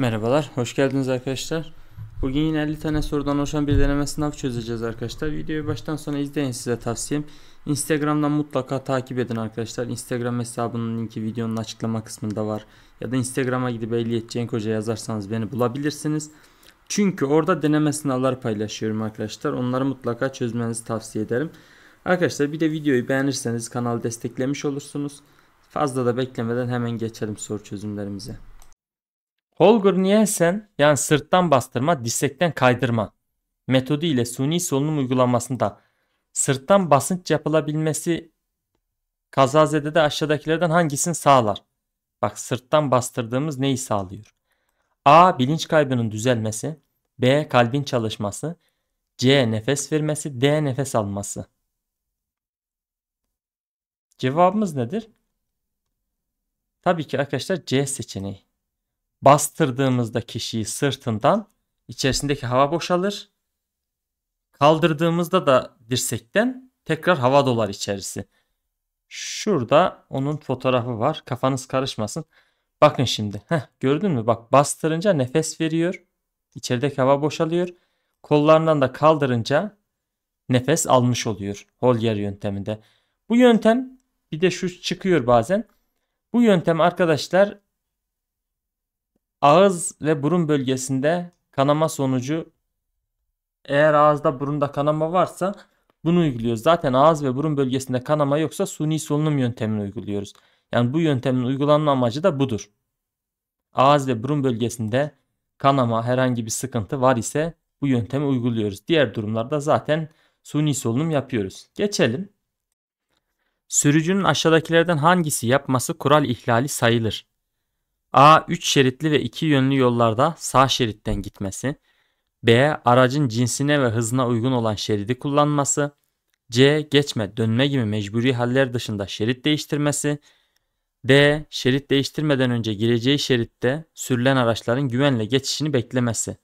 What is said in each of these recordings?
Merhabalar, hoş geldiniz arkadaşlar. Bugün yine 50 tane sorudan oluşan bir deneme sınavı çözeceğiz arkadaşlar. Videoyu baştan sona izleyin, size tavsiyem. Instagram'dan mutlaka takip edin arkadaşlar. Instagram hesabının linki videonun açıklama kısmında var. Ya da Instagram'a gidip Ehliyet Cenk Hoca yazarsanız beni bulabilirsiniz. Çünkü orada deneme sınavları paylaşıyorum arkadaşlar. Onları mutlaka çözmenizi tavsiye ederim. Arkadaşlar bir de videoyu beğenirseniz kanalı desteklemiş olursunuz. Fazla da beklemeden hemen geçelim soru çözümlerimize. Holger Nielsen, yani sırttan bastırma, dirsekten kaydırma metodu ile suni solunum uygulamasında sırttan basınç yapılabilmesi kazazedede aşağıdakilerden hangisini sağlar? Bak, sırttan bastırdığımız neyi sağlıyor? A. Bilinç kaybının düzelmesi. B. Kalbin çalışması. C. Nefes vermesi. D. Nefes alması. Cevabımız nedir? Tabii ki arkadaşlar C seçeneği. Bastırdığımızda kişiyi sırtından, içerisindeki hava boşalır. Kaldırdığımızda da dirsekten tekrar hava dolar içerisi. Şurada onun fotoğrafı var. Kafanız karışmasın. Bakın şimdi. Gördün mü? Bak, bastırınca nefes veriyor. İçerideki hava boşalıyor. Kollarından da kaldırınca nefes almış oluyor. Holger yönteminde. Bu yöntem bir de şu çıkıyor bazen. Bu yöntem arkadaşlar ağız ve burun bölgesinde kanama sonucu, eğer ağızda burunda kanama varsa bunu uyguluyoruz. Zaten ağız ve burun bölgesinde kanama yoksa suni solunum yöntemini uyguluyoruz. Yani bu yöntemin uygulanma amacı da budur. Ağız ve burun bölgesinde kanama, herhangi bir sıkıntı var ise bu yöntemi uyguluyoruz. Diğer durumlarda zaten suni solunum yapıyoruz. Geçelim. Sürücünün aşağıdakilerden hangisi yapması kural ihlali sayılır? A. 3 şeritli ve 2 yönlü yollarda sağ şeritten gitmesi. B. Aracın cinsine ve hızına uygun olan şeridi kullanması. C. Geçme, dönme gibi mecburi haller dışında şerit değiştirmesi. D. Şerit değiştirmeden önce gireceği şeritte sürülen araçların güvenle geçişini beklemesi.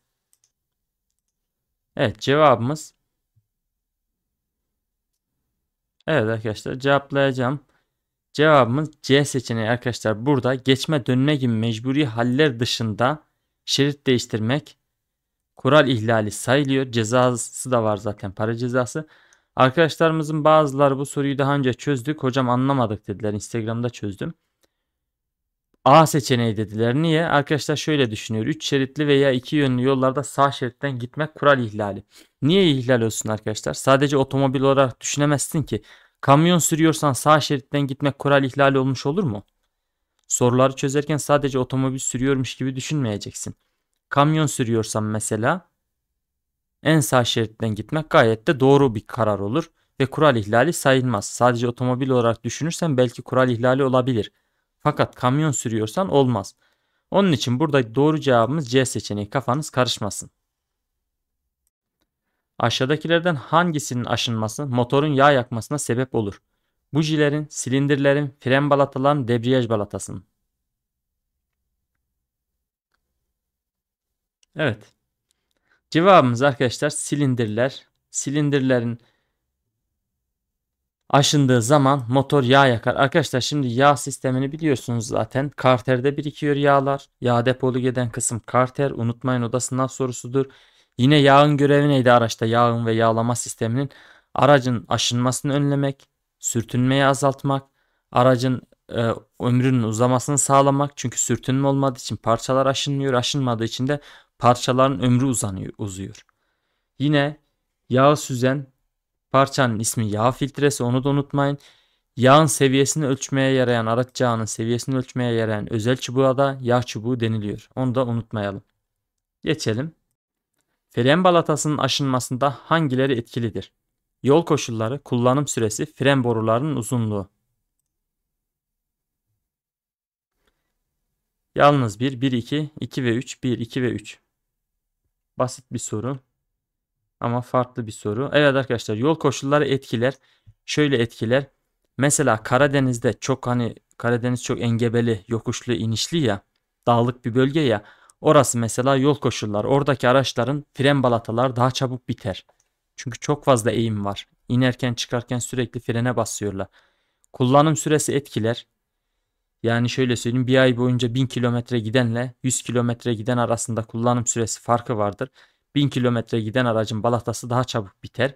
Evet, cevabımız. Evet arkadaşlar, cevaplayacağım. Cevabımız C seçeneği arkadaşlar. Burada geçme, dönme gibi mecburi haller dışında şerit değiştirmek kural ihlali sayılıyor. Cezası da var zaten, para cezası. Arkadaşlarımızın bazıları bu soruyu daha önce çözdük. Hocam anlamadık dediler. Instagram'da çözdüm. A seçeneği dediler. Niye? Arkadaşlar şöyle düşünüyor. 3 şeritli veya 2 yönlü yollarda sağ şeritten gitmek kural ihlali. Niye ihlal olsun arkadaşlar? Sadece otomobil olarak düşünemezsin ki. Kamyon sürüyorsan sağ şeritten gitmek kural ihlali olmuş olur mu? Soruları çözerken sadece otomobil sürüyormuş gibi düşünmeyeceksin. Kamyon sürüyorsan mesela en sağ şeritten gitmek gayet de doğru bir karar olur ve kural ihlali sayılmaz. Sadece otomobil olarak düşünürsen belki kural ihlali olabilir. Fakat kamyon sürüyorsan olmaz. Onun için burada doğru cevabımız C seçeneği. Kafanız karışmasın. Aşağıdakilerden hangisinin aşınması motorun yağ yakmasına sebep olur? Bujilerin, silindirlerin, fren balataların, debriyaj balatasının. Evet. Cevabımız arkadaşlar silindirler. Silindirlerin aşındığı zaman motor yağ yakar. Arkadaşlar şimdi yağ sistemini biliyorsunuz zaten. Karterde birikiyor yağlar. Yağ depolu giden kısım karter. Unutmayın, o da sınav sorusudur. Yine yağın görevi neydi araçta? Yağın ve yağlama sisteminin aracın aşınmasını önlemek, sürtünmeyi azaltmak, aracın ömrünün uzamasını sağlamak. Çünkü sürtünme olmadığı için parçalar aşınmıyor. Aşınmadığı için de parçaların ömrü uzuyor. Yine yağı süzen parçanın ismi yağ filtresi, onu da unutmayın. Yağın seviyesini ölçmeye yarayan, araç yağının seviyesini ölçmeye yarayan özel çubuğa da yağ çubuğu deniliyor. Onu da unutmayalım. Geçelim. Fren balatasının aşınmasında hangileri etkilidir? Yol koşulları, kullanım süresi, fren borularının uzunluğu. Yalnız 1, 1, 2, 2 ve 3, 1, 2 ve 3. Basit bir soru ama farklı bir soru. Evet arkadaşlar, yol koşulları etkiler. Şöyle etkiler. Mesela Karadeniz'de çok, hani Karadeniz çok engebeli, yokuşlu, inişli ya, dağlık bir bölge ya. Orası mesela yol koşulları. Oradaki araçların fren balatalar daha çabuk biter. Çünkü çok fazla eğim var. İnerken çıkarken sürekli frene basıyorlar. Kullanım süresi etkiler. Yani şöyle söyleyeyim, bir ay boyunca 1000 kilometre gidenle 100 kilometre giden arasında kullanım süresi farkı vardır. 1000 kilometre giden aracın balatası daha çabuk biter.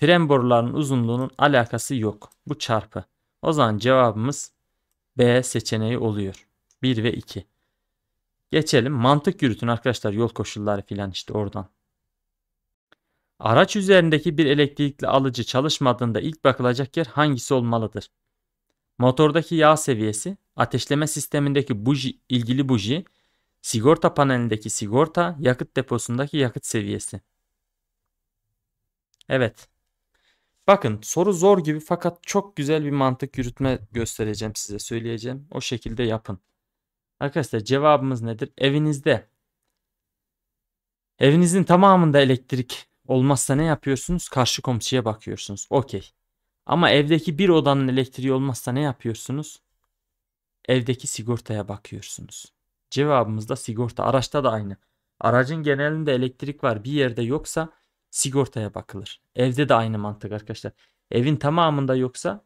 Fren borularının uzunluğunun alakası yok. Bu çarpı. O zaman cevabımız B seçeneği oluyor. 1 ve 2. Geçelim. Mantık yürütün arkadaşlar, yol koşulları filan işte oradan. Araç üzerindeki bir elektrikli alıcı çalışmadığında ilk bakılacak yer hangisi olmalıdır? Motordaki yağ seviyesi, ateşleme sistemindeki ilgili buji, sigorta panelindeki sigorta, yakıt deposundaki yakıt seviyesi. Evet. Bakın soru zor gibi fakat çok güzel bir mantık yürütme göstereceğim size, söyleyeceğim. O şekilde yapın. Arkadaşlar cevabımız nedir? Evinizin tamamında elektrik olmazsa ne yapıyorsunuz? Karşı komşuya bakıyorsunuz. Okey. Ama evdeki bir odanın elektriği olmazsa ne yapıyorsunuz? Evdeki sigortaya bakıyorsunuz. Cevabımız da sigorta. Araçta da aynı. Aracın genelinde elektrik var, bir yerde yoksa sigortaya bakılır. Evde de aynı mantık arkadaşlar. Evin tamamında yoksa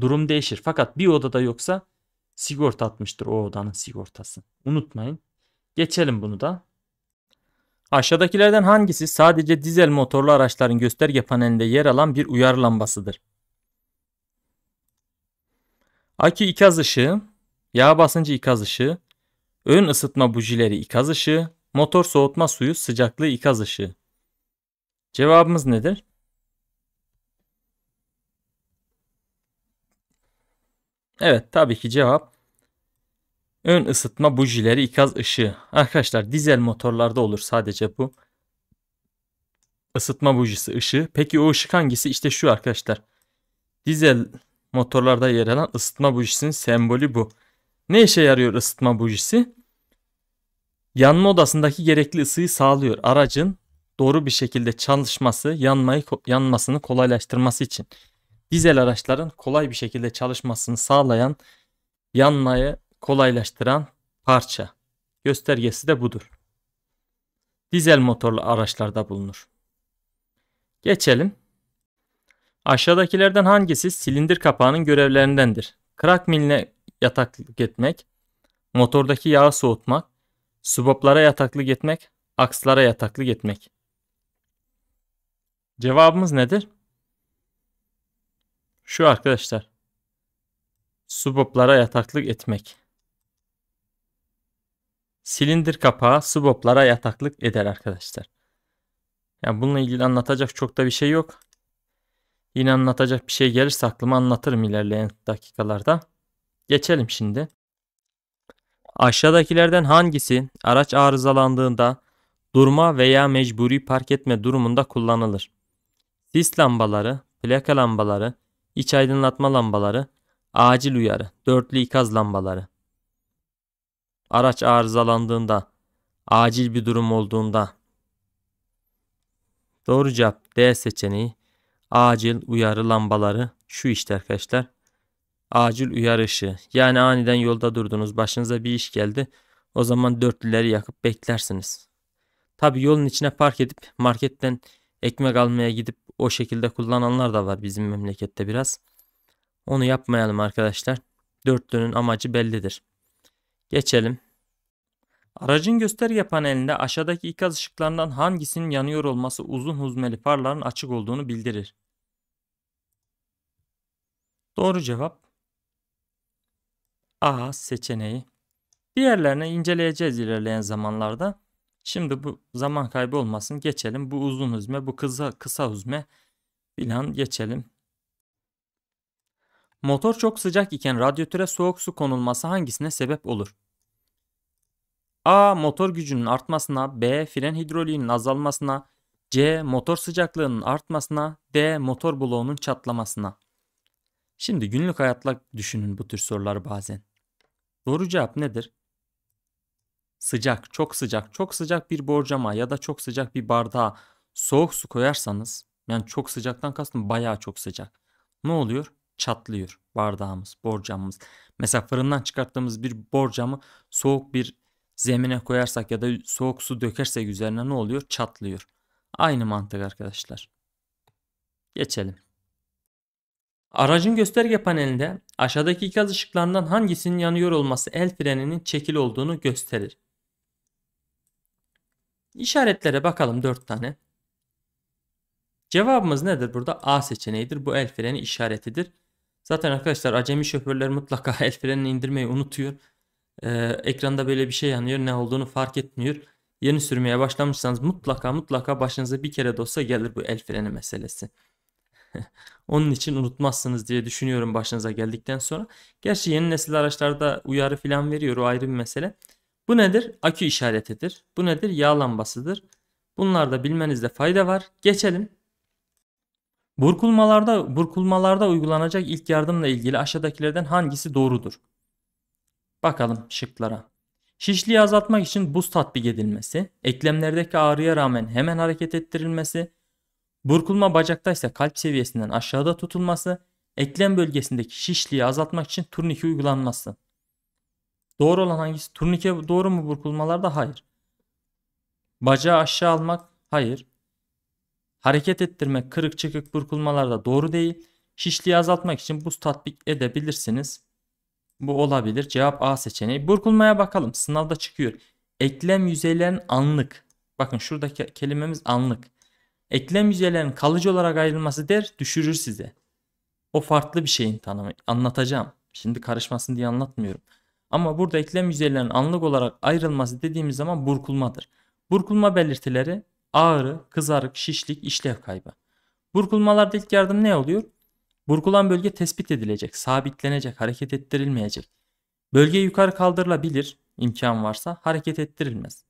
durum değişir. Fakat bir odada yoksa sigorta atmıştır o odanın sigortası. Unutmayın. Geçelim bunu da. Aşağıdakilerden hangisi sadece dizel motorlu araçların gösterge panelinde yer alan bir uyarı lambasıdır? Akü ikaz ışığı, yağ basıncı ikaz ışığı, ön ısıtma bujileri ikaz ışığı, motor soğutma suyu sıcaklığı ikaz ışığı. Cevabımız nedir? Evet, tabii ki cevap ön ısıtma bujileri ikaz ışığı. Arkadaşlar dizel motorlarda olur sadece bu. Isıtma bujisi ışığı. Peki o ışık hangisi? İşte şu arkadaşlar. Dizel motorlarda yer alan ısıtma bujisinin sembolü bu. Ne işe yarıyor ısıtma bujisi? Yanma odasındaki gerekli ısıyı sağlıyor. Aracın doğru bir şekilde çalışması, yanmasını kolaylaştırması için. Dizel araçların kolay bir şekilde çalışmasını sağlayan, yanmayı kolaylaştıran parça. Göstergesi de budur. Dizel motorlu araçlarda bulunur. Geçelim. Aşağıdakilerden hangisi silindir kapağının görevlerindendir? Krak miline yataklık etmek, motordaki yağı soğutmak, subaplara yataklık etmek, akslara yataklık etmek. Cevabımız nedir? Şu arkadaşlar. Subaplara yataklık etmek. Silindir kapağı subaplara yataklık eder arkadaşlar. Yani bununla ilgili anlatacak çok da bir şey yok. Yine anlatacak bir şey gelirse aklıma anlatırım ilerleyen dakikalarda. Geçelim şimdi. Aşağıdakilerden hangisi araç arızalandığında durma veya mecburi park etme durumunda kullanılır? Sis lambaları, plaka lambaları, iç aydınlatma lambaları, acil uyarı, dörtlü ikaz lambaları. Araç arızalandığında, acil bir durum olduğunda. Doğru cevap D seçeneği. Acil uyarı lambaları şu işte arkadaşlar. Acil uyarı ışığı. Yani aniden yolda durdunuz, başınıza bir iş geldi. O zaman dörtlüleri yakıp beklersiniz. Tabi yolun içine park edip marketten ekmek almaya gidip o şekilde kullananlar da var bizim memlekette biraz. Onu yapmayalım arkadaşlar. Dörtlünün amacı bellidir. Geçelim. Aracın gösterge panelinde aşağıdaki ikaz ışıklarından hangisinin yanıyor olması uzun huzmeli farların açık olduğunu bildirir? Doğru cevap A seçeneği. Diğerlerini inceleyeceğiz ilerleyen zamanlarda. Şimdi bu zaman kaybı olmasın. Geçelim. Bu uzun huzme, bu kısa huzme filan geçelim. Motor çok sıcak iken radyatöre soğuk su konulması hangisine sebep olur? A. Motor gücünün artmasına, B. Fren hidroliğinin azalmasına, C. Motor sıcaklığının artmasına, D. Motor bloğunun çatlamasına. Şimdi günlük hayatla düşünün bu tür soruları bazen. Doğru cevap nedir? Sıcak, çok sıcak, çok sıcak bir borcama ya da çok sıcak bir bardağa soğuk su koyarsanız, yani çok sıcaktan kastım bayağı çok sıcak. Ne oluyor? Çatlıyor bardağımız, borcamımız. Mesela fırından çıkarttığımız bir borcamı soğuk bir zemine koyarsak ya da soğuk su dökersek üzerine ne oluyor? Çatlıyor. Aynı mantık arkadaşlar. Geçelim. Aracın gösterge panelinde aşağıdaki iki gaz ışıklarından hangisinin yanıyor olması el freninin çekili olduğunu gösterir. İşaretlere bakalım, 4 tane. Cevabımız nedir burada? A seçeneğidir. Bu el freni işaretidir. Zaten arkadaşlar acemi şoförler mutlaka el frenini indirmeyi unutuyor. Ekranda böyle bir şey yanıyor. Ne olduğunu fark etmiyor. Yeni sürmeye başlamışsanız mutlaka başınıza bir kere de olsa gelir bu el freni meselesi. Onun için unutmazsınız diye düşünüyorum başınıza geldikten sonra. Gerçi yeni nesil araçlarda uyarı falan veriyor. O ayrı bir mesele. Bu nedir? Akü işaretidir. Bu nedir? Yağ lambasıdır. Bunlar da bilmenizde fayda var. Geçelim. Burkulmalarda uygulanacak ilk yardımla ilgili aşağıdakilerden hangisi doğrudur? Bakalım şıklara. Şişliği azaltmak için buz tatbik edilmesi, eklemlerdeki ağrıya rağmen hemen hareket ettirilmesi, burkulma bacakta ise kalp seviyesinden aşağıda tutulması, eklem bölgesindeki şişliği azaltmak için turnike uygulanması. Doğru olan hangisi? Turnike doğru mu burkulmalarda? Hayır. Bacağı aşağı almak? Hayır. Hareket ettirmek kırık çıkık burkulmalarda doğru değil. Şişliği azaltmak için buz tatbik edebilirsiniz. Bu olabilir. Cevap A seçeneği. Burkulmaya bakalım. Sınavda çıkıyor. Eklem yüzeylerin anlık. Bakın şuradaki kelimemiz anlık. Eklem yüzeylerin kalıcı olarak ayrılması der düşürür size. O farklı bir şeyin tanımı. Anlatacağım. Şimdi karışmasın diye anlatmıyorum. Ama burada eklem yüzeylerin anlık olarak ayrılması dediğimiz zaman burkulmadır. Burkulma belirtileri ağrı, kızarık, şişlik, işlev kaybı. Burkulmalarda ilk yardım ne oluyor? Burkulan bölge tespit edilecek, sabitlenecek, hareket ettirilmeyecek. Bölge yukarı kaldırılabilir, imkan varsa hareket ettirilmez.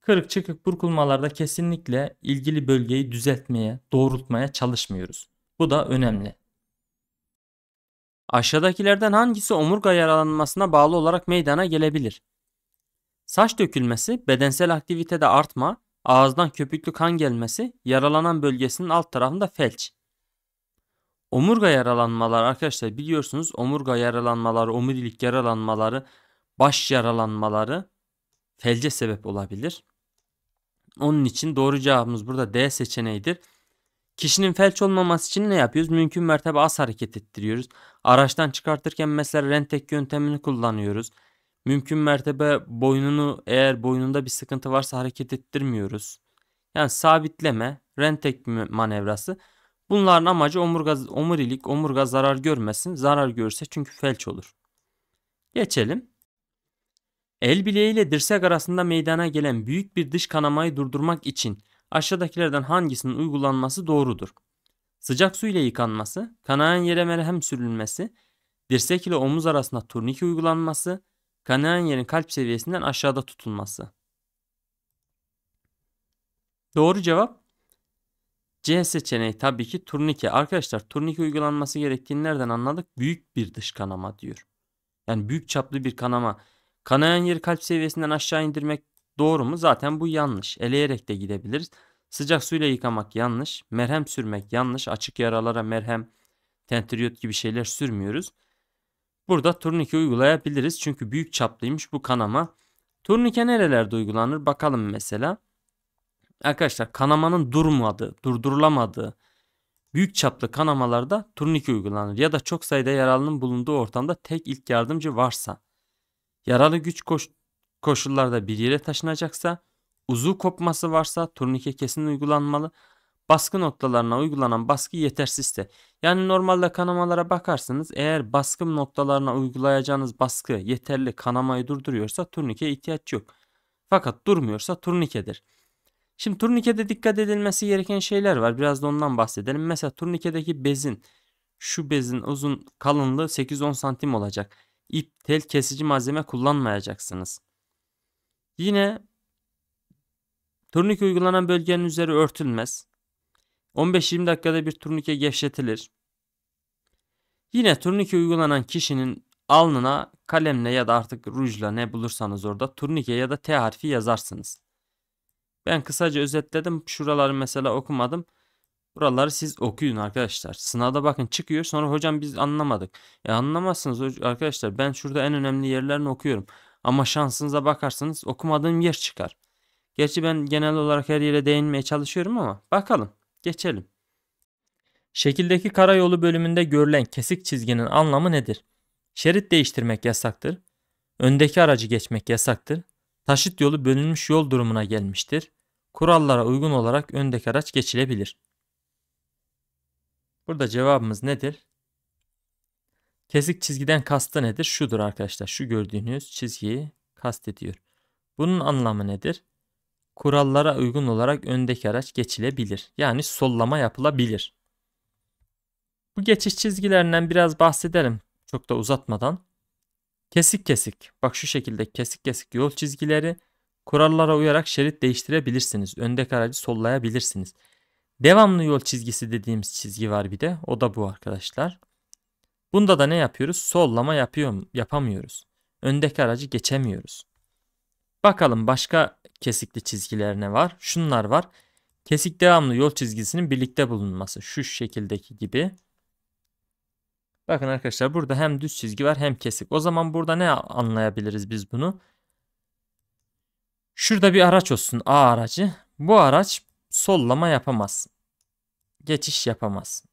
Kırık çıkık burkulmalarda kesinlikle ilgili bölgeyi düzeltmeye, doğrultmaya çalışmıyoruz. Bu da önemli. Aşağıdakilerden hangisi omurga yaralanmasına bağlı olarak meydana gelebilir? Saç dökülmesi, bedensel aktivitede artma, ağızdan köpüklü kan gelmesi, yaralanan bölgesinin alt tarafında felç. Omurga yaralanmaları arkadaşlar biliyorsunuz, omurga yaralanmaları, omurilik yaralanmaları, baş yaralanmaları felce sebep olabilir. Onun için doğru cevabımız burada D seçeneğidir. Kişinin felç olmaması için ne yapıyoruz? Mümkün mertebe az hareket ettiriyoruz. Araçtan çıkartırken mesela rentek yöntemini kullanıyoruz. Mümkün mertebe boynunu, eğer boynunda bir sıkıntı varsa hareket ettirmiyoruz. Yani sabitleme, rentek manevrası. Bunların amacı omurilik, omurga zarar görmesin. Zarar görse çünkü felç olur. Geçelim. El bileği ile dirsek arasında meydana gelen büyük bir dış kanamayı durdurmak için aşağıdakilerden hangisinin uygulanması doğrudur? Sıcak su ile yıkanması, kanayan yere merhem sürülmesi, dirsek ile omuz arasında turnike uygulanması, kanayan yerin kalp seviyesinden aşağıda tutulması. Doğru cevap C seçeneği tabii ki turnike. Arkadaşlar turnike uygulanması gerektiğini nereden anladık? Büyük bir dış kanama diyor. Yani büyük çaplı bir kanama. Kanayan yeri kalp seviyesinden aşağı indirmek doğru mu? Zaten bu yanlış. Eleyerek de gidebiliriz. Sıcak suyla yıkamak yanlış. Merhem sürmek yanlış. Açık yaralara merhem, tentriyot gibi şeyler sürmüyoruz. Burada turnike uygulayabiliriz. Çünkü büyük çaplıymış bu kanama. Turnike nerelerde uygulanır? Bakalım mesela. Arkadaşlar kanamanın durdurulamadığı büyük çaplı kanamalarda turnike uygulanır. Ya da çok sayıda yaralının bulunduğu ortamda tek ilk yardımcı varsa. Yaralı güç koşullarda bir yere taşınacaksa, uzuv kopması varsa turnike kesin uygulanmalı. Baskı noktalarına uygulanan baskı yetersizse, yani normalde kanamalara bakarsınız, eğer baskı noktalarına uygulayacağınız baskı yeterli kanamayı durduruyorsa turnikeye ihtiyaç yok. Fakat durmuyorsa turnikedir. Şimdi turnikede dikkat edilmesi gereken şeyler var. Biraz da ondan bahsedelim. Mesela turnikedeki bezin, şu bezin uzun kalınlığı 8-10 santim olacak. İp, tel, kesici malzeme kullanmayacaksınız. Yine turnike uygulanan bölgenin üzeri örtülmez. 15-20 dakikada bir turnike gevşetilir. Yine turnike uygulanan kişinin alnına kalemle ya da artık rujla, ne bulursanız orada turnike ya da T harfi yazarsınız. Ben kısaca özetledim. Şuraları mesela okumadım. Buraları siz okuyun arkadaşlar. Sınavda bakın çıkıyor. Sonra hocam biz anlamadık. Anlamazsınız arkadaşlar. Ben şurada en önemli yerlerini okuyorum. Ama şansınıza bakarsanız okumadığım yer çıkar. Gerçi ben genel olarak her yere değinmeye çalışıyorum ama bakalım. Geçelim. Şekildeki karayolu bölümünde görülen kesik çizginin anlamı nedir? Şerit değiştirmek yasaktır. Öndeki aracı geçmek yasaktır. Taşıt yolu bölünmüş yol durumuna gelmiştir. Kurallara uygun olarak öndeki araç geçilebilir. Burada cevabımız nedir? Kesik çizgiden kastı nedir? Şudur arkadaşlar. Şu gördüğünüz çizgiyi kastediyor. Bunun anlamı nedir? Kurallara uygun olarak öndeki araç geçilebilir. Yani sollama yapılabilir. Bu geçiş çizgilerinden biraz bahsedelim. Çok da uzatmadan. Kesik kesik. Bak şu şekilde kesik kesik yol çizgileri. Kurallara uyarak şerit değiştirebilirsiniz. Öndeki aracı sollayabilirsiniz. Devamlı yol çizgisi dediğimiz çizgi var bir de. O da bu arkadaşlar. Bunda da ne yapıyoruz? Sollama yapamıyoruz. Öndeki aracı geçemiyoruz. Bakalım başka kesikli çizgiler ne var? Şunlar var. Kesik devamlı yol çizgisinin birlikte bulunması. Şu şekildeki gibi. Bakın arkadaşlar burada hem düz çizgi var hem kesik. O zaman burada ne anlayabiliriz biz bunu? Şurada bir araç olsun, A aracı. Bu araç sollama yapamaz. Geçiş yapamaz.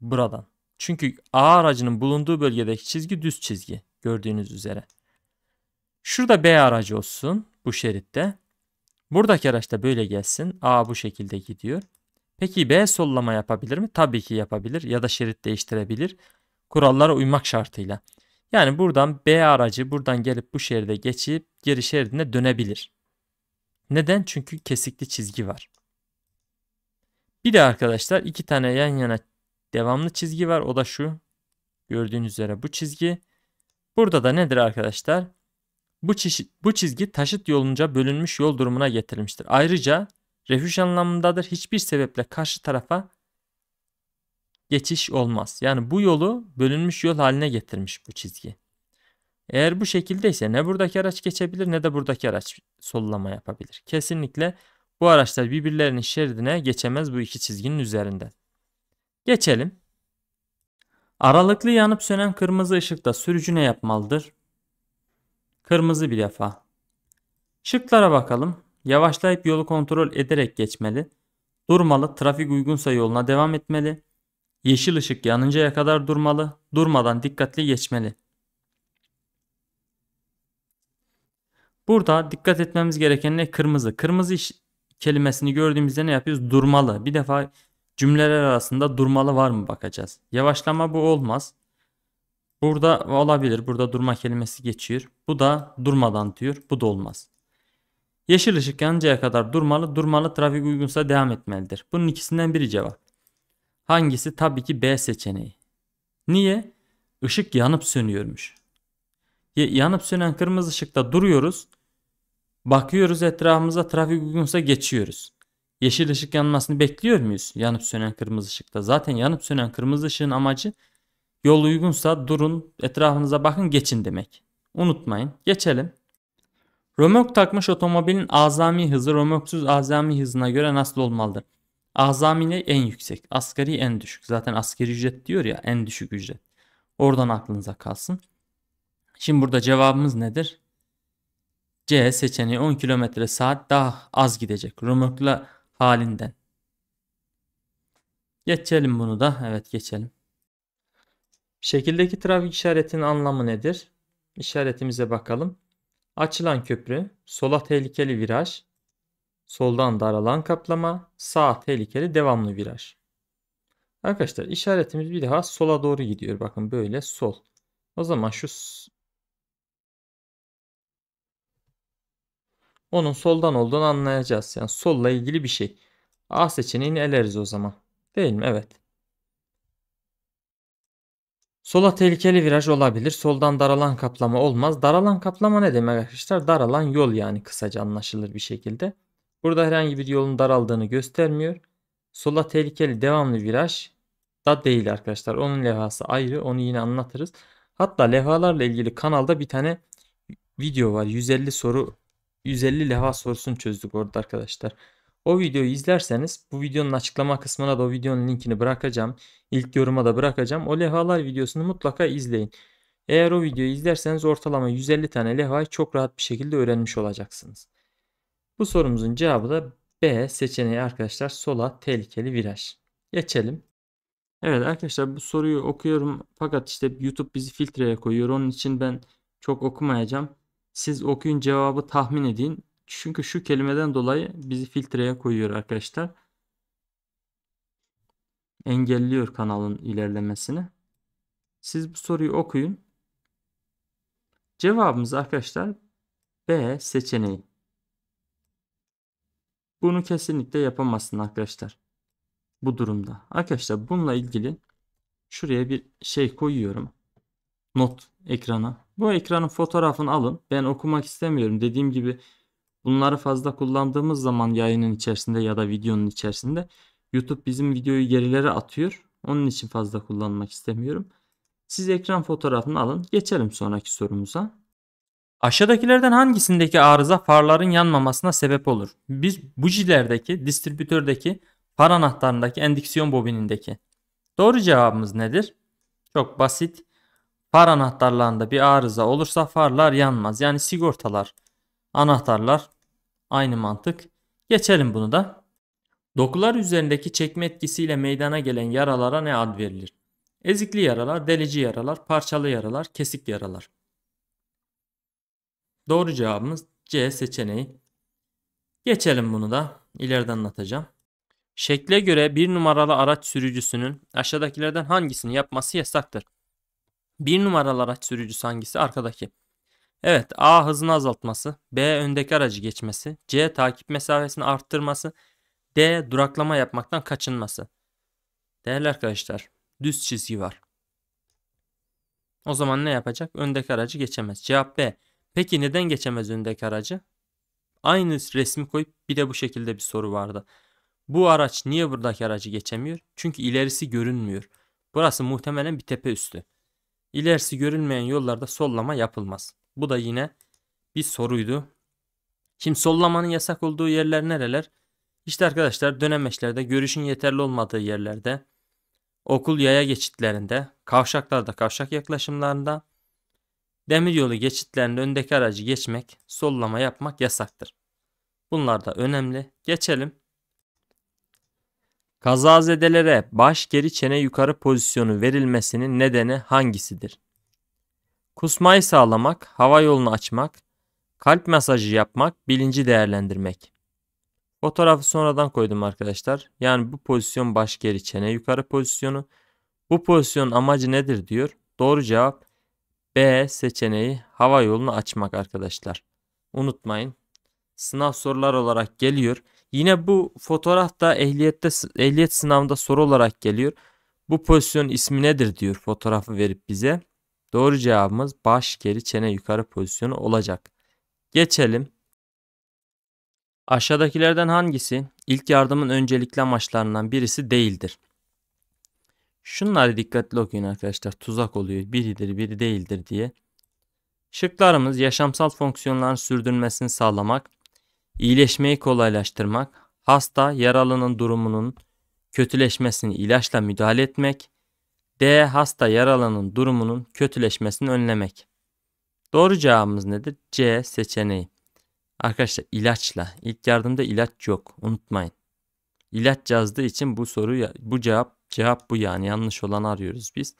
Buradan. Çünkü A aracının bulunduğu bölgedeki çizgi düz çizgi. Gördüğünüz üzere. Şurada B aracı olsun bu şeritte. Buradaki araç da böyle gelsin. A bu şekilde gidiyor. Peki B sollama yapabilir mi? Tabii ki yapabilir ya da şerit değiştirebilir. Kurallara uymak şartıyla. Yani buradan B aracı buradan gelip bu şeride geçip geri şeridine dönebilir. Neden? Çünkü kesikli çizgi var. Bir de arkadaşlar iki tane yan yana devamlı çizgi var. O da şu. Gördüğünüz üzere bu çizgi. Burada da nedir arkadaşlar? Bu çizgi taşıt yolunca bölünmüş yol durumuna getirilmiştir. Ayrıca refüj anlamındadır. Hiçbir sebeple karşı tarafa geçiş olmaz. Yani bu yolu bölünmüş yol haline getirmiş bu çizgi. Eğer bu şekildeyse ne buradaki araç geçebilir ne de buradaki araç sollama yapabilir. Kesinlikle bu araçlar birbirlerinin şeridine geçemez bu iki çizginin üzerinde. Geçelim. Aralıklı yanıp sönen kırmızı ışıkta sürücü ne yapmalıdır? Kırmızı bir defa. Şıklara bakalım. Yavaşlayıp yolu kontrol ederek geçmeli. Durmalı, trafik uygunsa yoluna devam etmeli. Yeşil ışık yanıncaya kadar durmalı. Durmadan dikkatli geçmeli. Burada dikkat etmemiz gereken ne? Kırmızı. Kırmızı kelimesini gördüğümüzde ne yapıyoruz? Durmalı. Bir defa cümleler arasında durmalı var mı bakacağız. Yavaşlama bu olmaz. Burada olabilir. Burada durma kelimesi geçiyor. Bu da durmadan diyor. Bu da olmaz. Yeşil ışık yanıncaya kadar durmalı. Durmalı trafik uygunsa devam etmelidir. Bunun ikisinden biri cevap. Hangisi? Tabii ki B seçeneği. Niye? Işık yanıp sönüyormuş. Yanıp sönen kırmızı ışıkta duruyoruz. Bakıyoruz etrafımıza, trafik uygunsa geçiyoruz. Yeşil ışık yanmasını bekliyor muyuz? Yanıp sönen kırmızı ışıkta. Zaten yanıp sönen kırmızı ışığın amacı yol uygunsa durun, etrafınıza bakın, geçin demek. Unutmayın. Geçelim. Römork takmış otomobilin azami hızı römorksuz azami hızına göre nasıl olmalıdır? Azami en yüksek, asgari en düşük. Zaten asgari ücret diyor ya, en düşük ücret. Oradan aklınıza kalsın. Şimdi burada cevabımız nedir? C seçeneği 10 km saat daha az gidecek römorkla halinden. Geçelim bunu da. Evet geçelim. Şekildeki trafik işaretinin anlamı nedir? İşaretimize bakalım. Açılan köprü, sola tehlikeli viraj, soldan daralan kaplama, sağa tehlikeli devamlı viraj. Arkadaşlar işaretimiz bir daha sola doğru gidiyor. Bakın böyle sol. O zaman şu onun soldan olduğunu anlayacağız. Yani solla ilgili bir şey. A seçeneğini eleriz o zaman. Değil mi? Evet. Sola tehlikeli viraj olabilir. Soldan daralan kaplama olmaz. Daralan kaplama ne demek arkadaşlar? Daralan yol yani kısaca anlaşılır bir şekilde. Burada herhangi bir yolun daraldığını göstermiyor. Sola tehlikeli devamlı viraj da değil arkadaşlar. Onun levhası ayrı. Onu yine anlatırız. Hatta levhalarla ilgili kanalda bir tane video var. 150 soru, 150 levha sorusunu çözdük orada arkadaşlar. O videoyu izlerseniz bu videonun açıklama kısmına da o videonun linkini bırakacağım. İlk yoruma da bırakacağım. O levhalar videosunu mutlaka izleyin. Eğer o videoyu izlerseniz ortalama 150 tane levhayı çok rahat bir şekilde öğrenmiş olacaksınız. Bu sorumuzun cevabı da B seçeneği arkadaşlar, sola tehlikeli viraj. Geçelim. Evet arkadaşlar, bu soruyu okuyorum fakat işte YouTube bizi filtreye koyuyor. Onun için ben çok okumayacağım. Siz okuyun, cevabı tahmin edin. Çünkü şu kelimeden dolayı bizi filtreye koyuyor arkadaşlar. Engelliyor kanalın ilerlemesini. Siz bu soruyu okuyun. Cevabımız arkadaşlar B seçeneği. Bunu kesinlikle yapamazsın arkadaşlar. Bu durumda. Arkadaşlar bununla ilgili şuraya bir şey koyuyorum. Not ekrana. Bu ekranın fotoğrafını alın. Ben okumak istemiyorum. Dediğim gibi bunları fazla kullandığımız zaman yayının içerisinde ya da videonun içerisinde YouTube bizim videoyu gerilere atıyor. Onun için fazla kullanmak istemiyorum. Siz ekran fotoğrafını alın. Geçelim sonraki sorumuza. Aşağıdakilerden hangisindeki arıza farların yanmamasına sebep olur? Biz bujilerdeki, distribütördeki, far anahtarındaki, endüksiyon bobinindeki. Doğru cevabımız nedir? Çok basit. Far anahtarlarında bir arıza olursa farlar yanmaz. Yani sigortalar, anahtarlar aynı mantık. Geçelim bunu da. Dokular üzerindeki çekme etkisiyle meydana gelen yaralara ne ad verilir? Ezikli yaralar, delici yaralar, parçalı yaralar, kesik yaralar. Doğru cevabımız C seçeneği. Geçelim bunu da. İleride anlatacağım. Şekle göre 1 numaralı araç sürücüsünün aşağıdakilerden hangisini yapması yasaktır? 1 numaralı araç sürücüsü hangisi? Arkadaki. Evet, A hızını azaltması, B öndeki aracı geçmesi, C takip mesafesini arttırması, D duraklama yapmaktan kaçınması. Değerli arkadaşlar, düz çizgi var. O zaman ne yapacak? Öndeki aracı geçemez. Cevap B. Peki neden geçemez öndeki aracı? Aynı resmi koyup bir de bu şekilde bir soru vardı. Bu araç niye buradaki aracı geçemiyor? Çünkü ilerisi görünmüyor. Burası muhtemelen bir tepe üstü. İlerisi görünmeyen yollarda sollama yapılmaz. Bu da yine bir soruydu. Şimdi sollamanın yasak olduğu yerler nereler? İşte arkadaşlar dönemeçlerde, görüşün yeterli olmadığı yerlerde, okul yaya geçitlerinde, kavşaklarda, kavşak yaklaşımlarında, demiryolu geçitlerinde öndeki aracı geçmek, sollama yapmak yasaktır. Bunlar da önemli. Geçelim. Kazazedelere baş geri çene yukarı pozisyonu verilmesinin nedeni hangisidir? Kusmayı sağlamak, hava yolunu açmak, kalp masajı yapmak, bilinci değerlendirmek. Fotoğrafı sonradan koydum arkadaşlar. Yani bu pozisyon baş geri çene yukarı pozisyonu. Bu pozisyonun amacı nedir diyor. Doğru cevap B seçeneği, hava yolunu açmak arkadaşlar. Unutmayın. Sınav sorular olarak geliyor. Yine bu fotoğraf da ehliyet sınavında soru olarak geliyor. Bu pozisyon ismi nedir diyor fotoğrafı verip bize. Doğru cevabımız baş geri çene yukarı pozisyonu olacak. Geçelim. Aşağıdakilerden hangisi ilk yardımın öncelikli amaçlarından birisi değildir? Şunları dikkatli okuyun arkadaşlar. Tuzak oluyor. Biridir, biri değildir diye. Şıklarımız yaşamsal fonksiyonların sürdürülmesini sağlamak, iyileşmeyi kolaylaştırmak, hasta yaralının durumunun kötüleşmesini ilaçla müdahale etmek, D. Hasta yaralının durumunun kötüleşmesini önlemek. Doğru cevabımız nedir? C seçeneği. Arkadaşlar ilaçla. İlk yardımda ilaç yok. Unutmayın. İlaç yazdığı için bu soru, bu cevap bu yani. Yanlış olanı arıyoruz biz.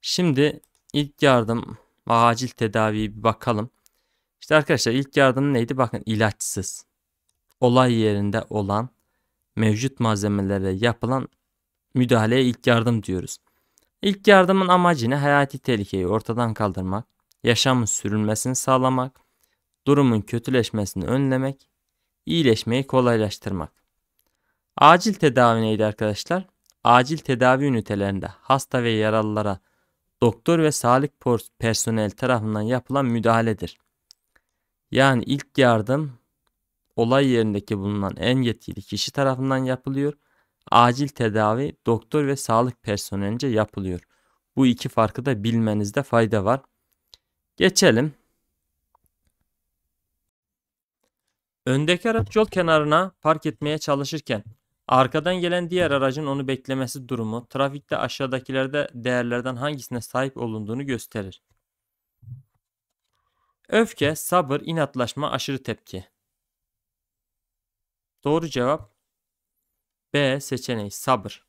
Şimdi ilk yardım acil tedaviye bir bakalım. İşte arkadaşlar ilk yardım neydi? Bakın ilaçsız. Olay yerinde olan mevcut malzemelerle yapılan müdahaleye ilk yardım diyoruz. İlk yardımın amacı ne? Hayati tehlikeyi ortadan kaldırmak, yaşamın sürülmesini sağlamak, durumun kötüleşmesini önlemek, iyileşmeyi kolaylaştırmak. Acil tedavi neydi arkadaşlar? Acil tedavi ünitelerinde hasta ve yaralılara doktor ve sağlık personeli tarafından yapılan müdahaledir. Yani ilk yardım olay yerindeki bulunan en yetkili kişi tarafından yapılıyor. Acil tedavi doktor ve sağlık personelince yapılıyor. Bu iki farkı da bilmenizde fayda var. Geçelim. Öndeki araç yol kenarına park etmeye çalışırken arkadan gelen diğer aracın onu beklemesi durumu trafikte aşağıdakilerde değerlerden hangisine sahip olunduğunu gösterir. Öfke, sabır, inatlaşma, aşırı tepki. Doğru cevap B seçeneği sabır.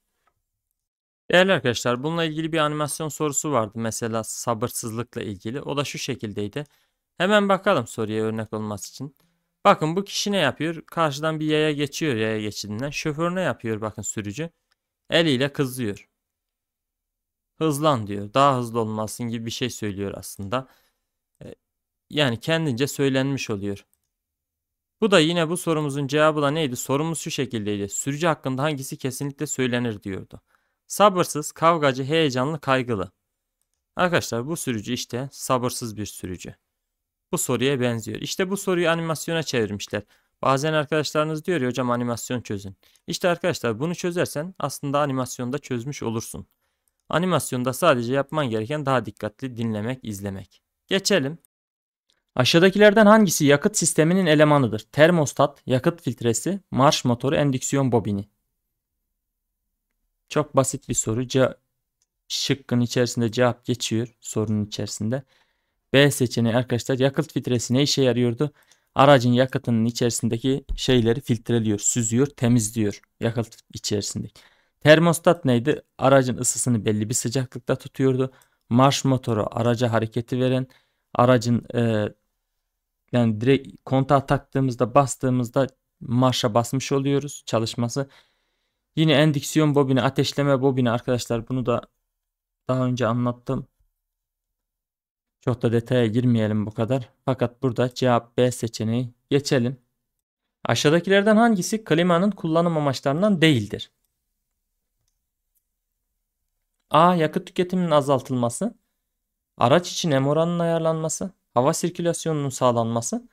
Değerli arkadaşlar, bununla ilgili bir animasyon sorusu vardı mesela, sabırsızlıkla ilgili. O da şu şekildeydi. Hemen bakalım soruya örnek olması için. Bakın bu kişi ne yapıyor? Karşıdan bir yaya geçiyor, yaya geçidinden. Şoför ne yapıyor? Bakın sürücü eliyle kızıyor. Hızlan diyor. Daha hızlı olmalısın gibi bir şey söylüyor aslında. Yani kendince söylenmiş oluyor. Bu da yine bu sorumuzun cevabı da neydi? Sorumuz şu şekildeydi. Sürücü hakkında hangisi kesinlikle söylenir diyordu. Sabırsız, kavgacı, heyecanlı, kaygılı. Arkadaşlar bu sürücü işte sabırsız bir sürücü. Bu soruya benziyor. İşte bu soruyu animasyona çevirmişler. Bazen arkadaşlarınız diyor ya, hocam animasyon çözün. İşte arkadaşlar bunu çözersen aslında animasyonda çözmüş olursun. Animasyonda sadece yapman gereken daha dikkatli dinlemek, izlemek. Geçelim. Aşağıdakilerden hangisi yakıt sisteminin elemanıdır? Termostat, yakıt filtresi, marş motoru, endüksiyon bobini. Çok basit bir soru. Şıkkın içerisinde cevap geçiyor sorunun içerisinde. B seçeneği arkadaşlar. Yakıt filtresi ne işe yarıyordu? Aracın yakıtının içerisindeki şeyleri filtreliyor, süzüyor, temizliyor yakıt içerisindeki. Termostat neydi? Aracın ısısını belli bir sıcaklıkta tutuyordu. Marş motoru araca hareketi veren, aracın yani direkt kontağa taktığımızda, bastığımızda marşa basmış oluyoruz çalışması. Yine endüksiyon bobini, ateşleme bobini arkadaşlar, bunu da daha önce anlattım. Çok da detaya girmeyelim bu kadar. Fakat burada cevap B seçeneği. Geçelim. Aşağıdakilerden hangisi klimanın kullanım amaçlarından değildir? A. Yakıt tüketiminin azaltılması. Araç için nem oranının ayarlanması. Hava sirkülasyonunun sağlanması.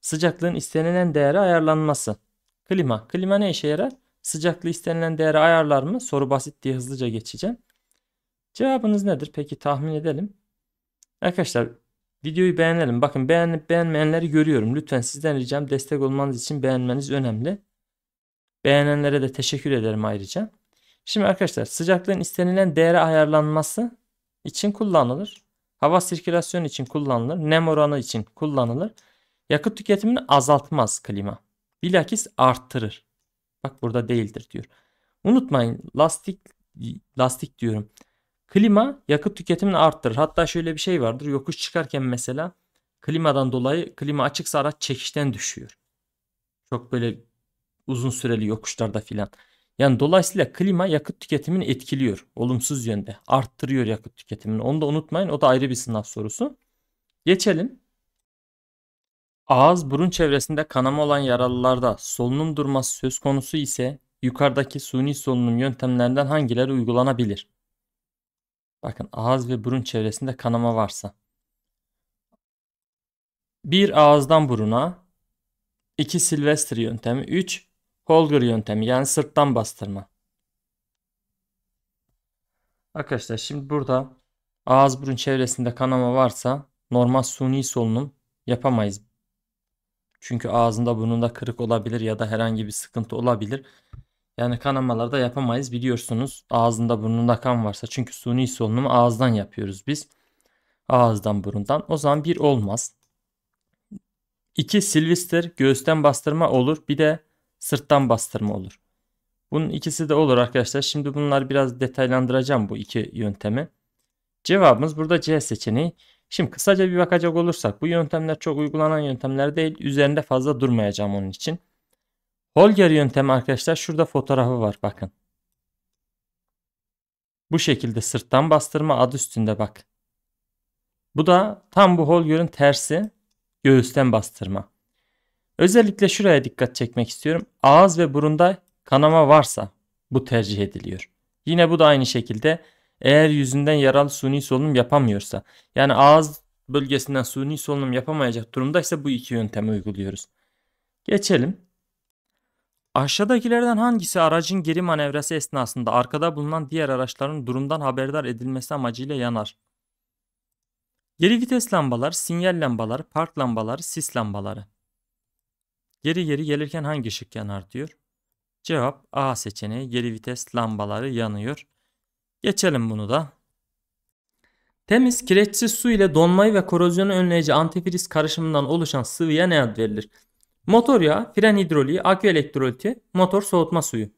Sıcaklığın istenilen değere ayarlanması. Klima. Klima ne işe yarar? Sıcaklığı istenilen değere ayarlar mı? Soru basit diye hızlıca geçeceğim. Cevabınız nedir? Peki tahmin edelim. Arkadaşlar videoyu beğenelim. Bakın beğenip beğenmeyenleri görüyorum. Lütfen sizden ricam, destek olmanız için beğenmeniz önemli. Beğenenlere de teşekkür ederim ayrıca. Şimdi arkadaşlar sıcaklığın istenilen değere ayarlanması için kullanılır. Hava sirkülasyonu için kullanılır. Nem oranı için kullanılır. Yakıt tüketimini azaltmaz klima. Bilakis arttırır. Bak burada değildir diyor. Unutmayın lastik diyorum. Klima yakıt tüketimini arttırır. Hatta şöyle bir şey vardır. Yokuş çıkarken mesela klimadan dolayı, klima açıksa araç çekişten düşüyor. Çok böyle uzun süreli yokuşlarda filan. Yani dolayısıyla klima yakıt tüketimini etkiliyor. Olumsuz yönde. Arttırıyor yakıt tüketimini. Onu da unutmayın. O da ayrı bir sınav sorusu. Geçelim. Ağız burun çevresinde kanama olan yaralılarda solunum durması söz konusu ise yukarıdaki suni solunum yöntemlerinden hangileri uygulanabilir? Bakın ağız ve burun çevresinde kanama varsa. 1. Ağızdan buruna. 2. Sylvester yöntemi. 3. Holger yöntemi, yani sırttan bastırma. Arkadaşlar şimdi burada ağız burun çevresinde kanama varsa normal suni solunum yapamayız. Çünkü ağzında burnunda kırık olabilir ya da herhangi bir sıkıntı olabilir. Yani kanamalarda yapamayız biliyorsunuz. Ağzında burnunda kan varsa, çünkü suni solunumu ağızdan yapıyoruz biz. Ağızdan burundan. O zaman 1 olmaz. 2 Sylvester göğüsten bastırma olur. Bir de sırttan bastırma olur. Bunun ikisi de olur arkadaşlar. Şimdi bunları biraz detaylandıracağım, bu iki yöntemi. Cevabımız burada C seçeneği. Şimdi kısaca bir bakacak olursak bu yöntemler çok uygulanan yöntemler değil. Üzerinde fazla durmayacağım onun için. Holger yöntemi arkadaşlar, şurada fotoğrafı var bakın. Bu şekilde sırttan bastırma, adı üstünde bak. Bu da tam bu Holger'in tersi, göğüsten bastırma. Özellikle şuraya dikkat çekmek istiyorum. Ağız ve burunda kanama varsa bu tercih ediliyor. Yine bu da aynı şekilde eğer yüzünden yaralı suni solunum yapamıyorsa, yani ağız bölgesinden suni solunum yapamayacak durumdaysa bu iki yöntemi uyguluyoruz. Geçelim. Aşağıdakilerden hangisi aracın geri manevrası esnasında arkada bulunan diğer araçların durumdan haberdar edilmesi amacıyla yanar? Geri vites lambaları, sinyal lambaları, park lambaları, sis lambaları. Geri gelirken hangi ışık yanar diyor. Cevap A seçeneği, geri vites lambaları yanıyor. Geçelim bunu da. Temiz, kireçsiz su ile donmayı ve korozyonu önleyici antifriz karışımından oluşan sıvıya ne ad verilir? Motor yağı, fren hidroliği, akü elektroliti, motor soğutma suyu.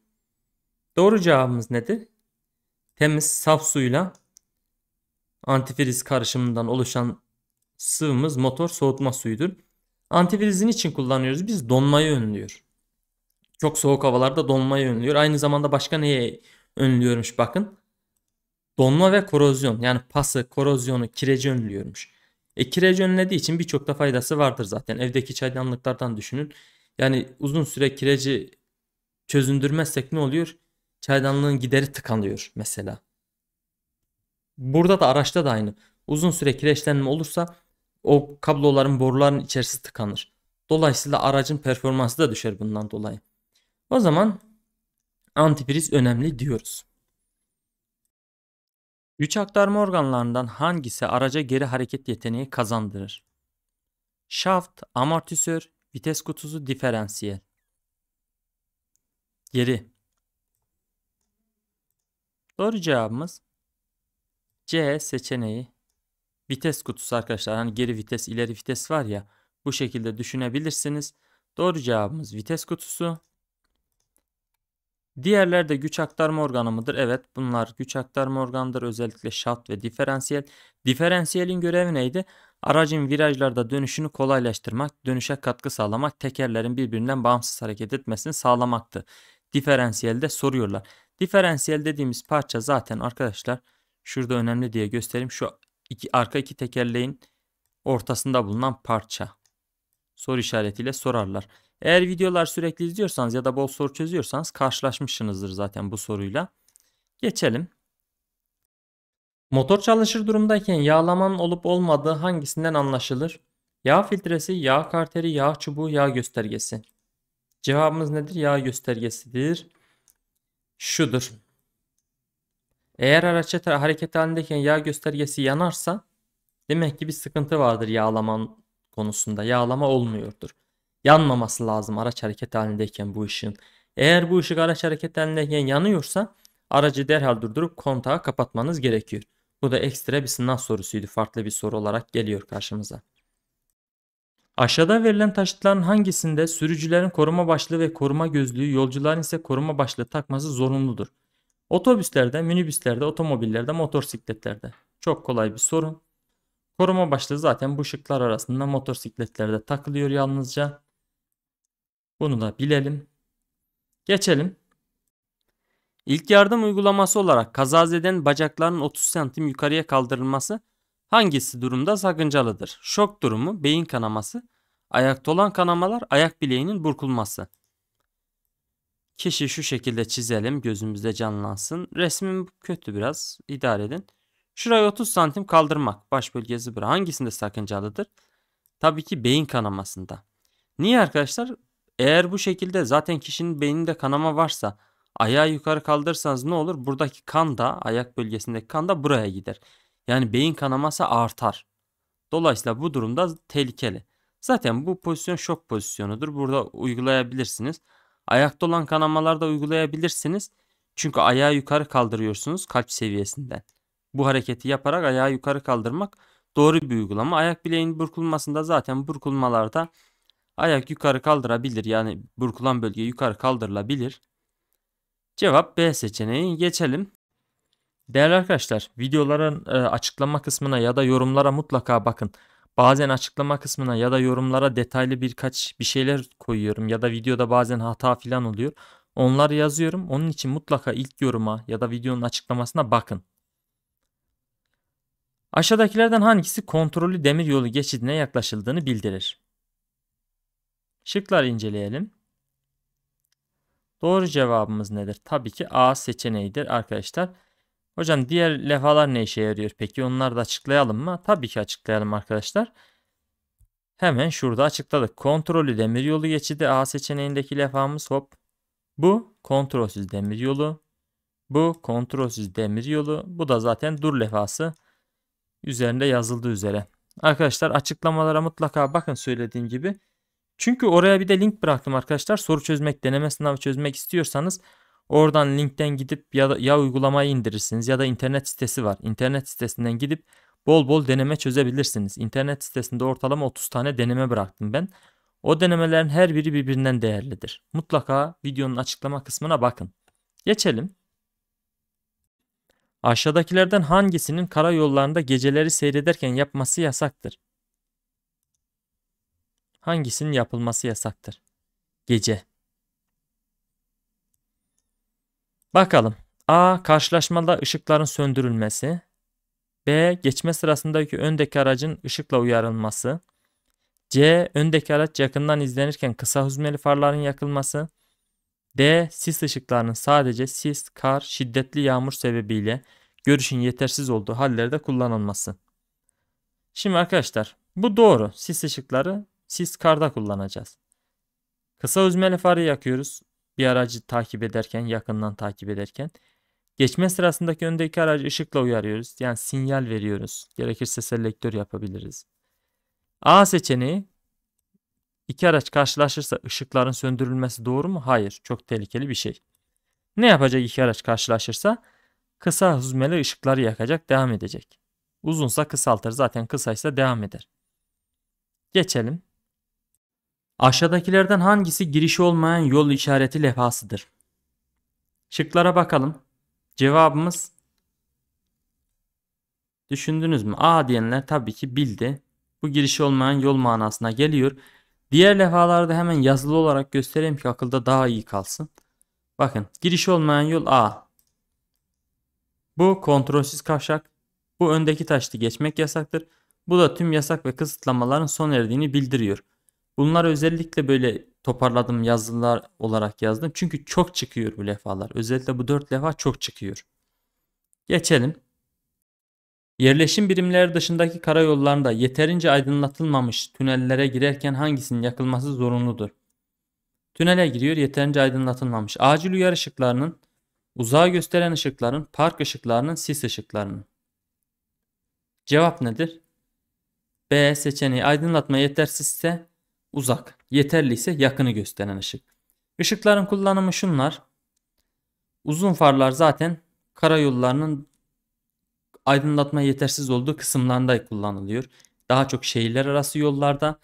Doğru cevabımız nedir? temiz saf suyla antifriz karışımından oluşan sıvımız motor soğutma suyudur. Antifrizin için kullanıyoruz. Biz donmayı önlüyor. Çok soğuk havalarda donmayı önlüyor. Aynı zamanda başka neye önlüyormuş bakın. Donma ve korozyon, yani pası, korozyonu, kireci önlüyormuş. Kireci önlediği için birçok da faydası vardır zaten. Evdeki çaydanlıklardan düşünün. Yani uzun süre kireci çözündürmezsek ne oluyor? Çaydanlığın gideri tıkanıyor mesela. Burada da araçta da aynı. Uzun süre kireçlenme olursa o kabloların, boruların içerisi tıkanır. Dolayısıyla aracın performansı da düşer bundan dolayı. O zaman antifriz önemli diyoruz. Güç aktarma organlarından hangisi araca geri hareket yeteneği kazandırır? Şaft, amortisör, vites kutusu, diferansiyel. Geri. Doğru cevabımız C seçeneği. Vites kutusu arkadaşlar. Hani geri vites, ileri vites var ya. Bu şekilde düşünebilirsiniz. Doğru cevabımız vites kutusu. Diğerler de güç aktarma organı mıdır? Evet, bunlar güç aktarma organıdır. Özellikle şaft ve diferansiyel. Diferansiyelin görevi neydi? Aracın virajlarda dönüşünü kolaylaştırmak, dönüşe katkı sağlamak, tekerlerin birbirinden bağımsız hareket etmesini sağlamaktı. Diferansiyelde soruyorlar. Diferansiyel dediğimiz parça zaten arkadaşlar şurada önemli diye göstereyim. Şu arka iki tekerleğin ortasında bulunan parça. Soru işaretiyle sorarlar. Eğer videolar sürekli izliyorsanız ya da bol soru çözüyorsanız karşılaşmışsınızdır zaten bu soruyla. Geçelim. Motor çalışır durumdayken yağlamanın olup olmadığı hangisinden anlaşılır? Yağ filtresi, yağ karteri, yağ çubuğu, yağ göstergesi. Cevabımız nedir? Yağ göstergesidir. Şudur. Eğer araç hareket halindeyken yağ göstergesi yanarsa demek ki bir sıkıntı vardır yağlamanın konusunda. Yağlama olmuyordur. Yanmaması lazım araç hareket halindeyken bu ışığın. Eğer bu ışık araç hareket halindeyken yanıyorsa aracı derhal durdurup kontağı kapatmanız gerekiyor. Bu da ekstra bir sınav sorusuydu. Farklı bir soru olarak geliyor karşımıza. Aşağıda verilen taşıtların hangisinde sürücülerin koruma başlığı ve koruma gözlüğü, yolcuların ise koruma başlığı takması zorunludur? Otobüslerde, minibüslerde, otomobillerde, motosikletlerde. Çok kolay bir soru. Koruma başlığı zaten bu şıklar arasında motosikletlerde takılıyor yalnızca. Bunu da bilelim. Geçelim. İlk yardım uygulaması olarak kazazedenin bacaklarının 30 cm yukarıya kaldırılması hangisi durumda sakıncalıdır? Şok durumu, beyin kanaması, ayakta olan kanamalar, ayak bileğinin burkulması. Kişi şu şekilde çizelim, gözümüzde canlansın. Resmim kötü biraz, idare edin. Şurayı 30 santim kaldırmak, baş bölgesi bura, hangisinde sakıncalıdır? Tabii ki beyin kanamasında. Niye arkadaşlar? Eğer bu şekilde zaten kişinin beyninde kanama varsa ayağı yukarı kaldırırsanız ne olur? Buradaki kan da, ayak bölgesindeki kan da buraya gider. Yani beyin kanaması artar. Dolayısıyla bu durumda tehlikeli. Zaten bu pozisyon şok pozisyonudur. Burada uygulayabilirsiniz. Ayakta olan kanamalarda uygulayabilirsiniz. Çünkü ayağı yukarı kaldırıyorsunuz kalp seviyesinden. Bu hareketi yaparak ayağı yukarı kaldırmak doğru bir uygulama. Ayak bileğinin burkulmasında zaten burkulmalarda ayak yukarı kaldırabilir. Yani burkulan bölge yukarı kaldırılabilir. Cevap B seçeneği. Geçelim. Değerli arkadaşlar, videoların açıklama kısmına ya da yorumlara mutlaka bakın. Bazen açıklama kısmına ya da yorumlara detaylı bir şeyler koyuyorum ya da videoda bazen hata falan oluyor. Onları yazıyorum. Onun için mutlaka ilk yoruma ya da videonun açıklamasına bakın. Aşağıdakilerden hangisi kontrollü demiryolu geçidine yaklaşıldığını bildirir? Şıklar inceleyelim. Doğru cevabımız nedir? Tabii ki A seçeneğidir arkadaşlar. Hocam diğer levhalar ne işe yarıyor peki? Onları da açıklayalım mı? Tabii ki açıklayalım arkadaşlar. Hemen şurada açıkladık. Kontrollü demiryolu geçidi A seçeneğindeki levhamız hop. Bu kontrolsüz demiryolu. Bu kontrolsüz demiryolu. Bu da zaten dur levhası. Üzerinde yazıldığı üzere. Arkadaşlar açıklamalara mutlaka bakın söylediğim gibi. Çünkü oraya bir de link bıraktım arkadaşlar. Soru çözmek, deneme sınavı çözmek istiyorsanız oradan linkten gidip ya uygulamayı indirirsiniz ya da internet sitesi var. İnternet sitesinden gidip bol bol deneme çözebilirsiniz. İnternet sitesinde ortalama 30 tane deneme bıraktım ben. O denemelerin her biri birbirinden değerlidir. Mutlaka videonun açıklama kısmına bakın. Geçelim. Aşağıdakilerden hangisinin karayollarında geceleri seyrederken yapması yasaktır? Hangisinin yapılması yasaktır? Gece. Bakalım. A. Karşılaşmada ışıkların söndürülmesi. B. Geçme sırasındaki öndeki aracın ışıkla uyarılması. C. Öndeki araç yakından izlenirken kısa hüzmeli farların yakılması. D. Sis ışıklarının sadece sis, kar, şiddetli yağmur sebebiyle görüşün yetersiz olduğu hallerde kullanılması. Şimdi arkadaşlar bu doğru. Sis ışıkları sis, karda kullanacağız. Kısa hüzmeli farı yakıyoruz. Bir aracı takip ederken, yakından takip ederken. Geçme sırasındaki öndeki aracı ışıkla uyarıyoruz. Yani sinyal veriyoruz. Gerekirse selektör yapabiliriz. A seçeneği. İki araç karşılaşırsa ışıkların söndürülmesi doğru mu? Hayır. Çok tehlikeli bir şey. Ne yapacak iki araç karşılaşırsa? Kısa hüzmeli ışıkları yakacak, devam edecek. Uzunsa kısaltır. Zaten kısaysa devam eder. Geçelim. Aşağıdakilerden hangisi girişi olmayan yol işareti levhasıdır? Şıklara bakalım. Cevabımız düşündünüz mü? A diyenler tabii ki bildi. Bu girişi olmayan yol manasına geliyor. Diğer levhalarda hemen yazılı olarak göstereyim ki akılda daha iyi kalsın. Bakın, girişi olmayan yol A. Bu kontrolsüz kavşak. Bu öndeki taşlı geçmek yasaktır. Bu da tüm yasak ve kısıtlamaların son erdiğini bildiriyor. Bunları özellikle böyle toparladım, yazılar olarak yazdım. Çünkü çok çıkıyor bu levhalar. Özellikle bu 4 levha çok çıkıyor. Geçelim. Yerleşim birimleri dışındaki karayollarında yeterince aydınlatılmamış tünellere girerken hangisinin yakılması zorunludur? Tünele giriyor, yeterince aydınlatılmamış. Acil uyarı ışıklarının, uzağa gösteren ışıkların, park ışıklarının, sis ışıklarının. Cevap nedir? B seçeneği. Aydınlatma yetersizse uzak, yeterliyse yakını gösteren ışık. Işıkların kullanımı şunlar. Uzun farlar zaten karayollarının aydınlatma yetersiz olduğu kısımlarında kullanılıyor. Daha çok şehirler arası yollarda.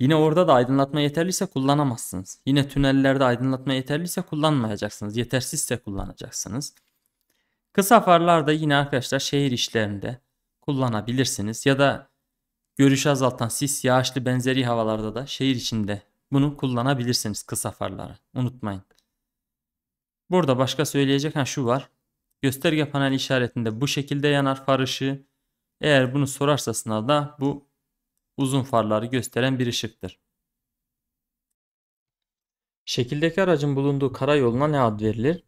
Yine orada da aydınlatma yeterliyse kullanamazsınız. Yine tünellerde aydınlatma yeterliyse kullanmayacaksınız. Yetersizse kullanacaksınız. Kısa farlar da yine arkadaşlar şehir işlerinde kullanabilirsiniz. Ya da görüşü azaltan sis, yağışlı benzeri havalarda da şehir içinde bunu kullanabilirsiniz, kısa farları. Unutmayın. Burada başka söyleyecek şu var. Gösterge paneli işaretinde bu şekilde yanar far ışığı. Eğer bunu sorarsa sınavda bu uzun farları gösteren bir ışıktır. Şekildeki aracın bulunduğu karayoluna ne ad verilir?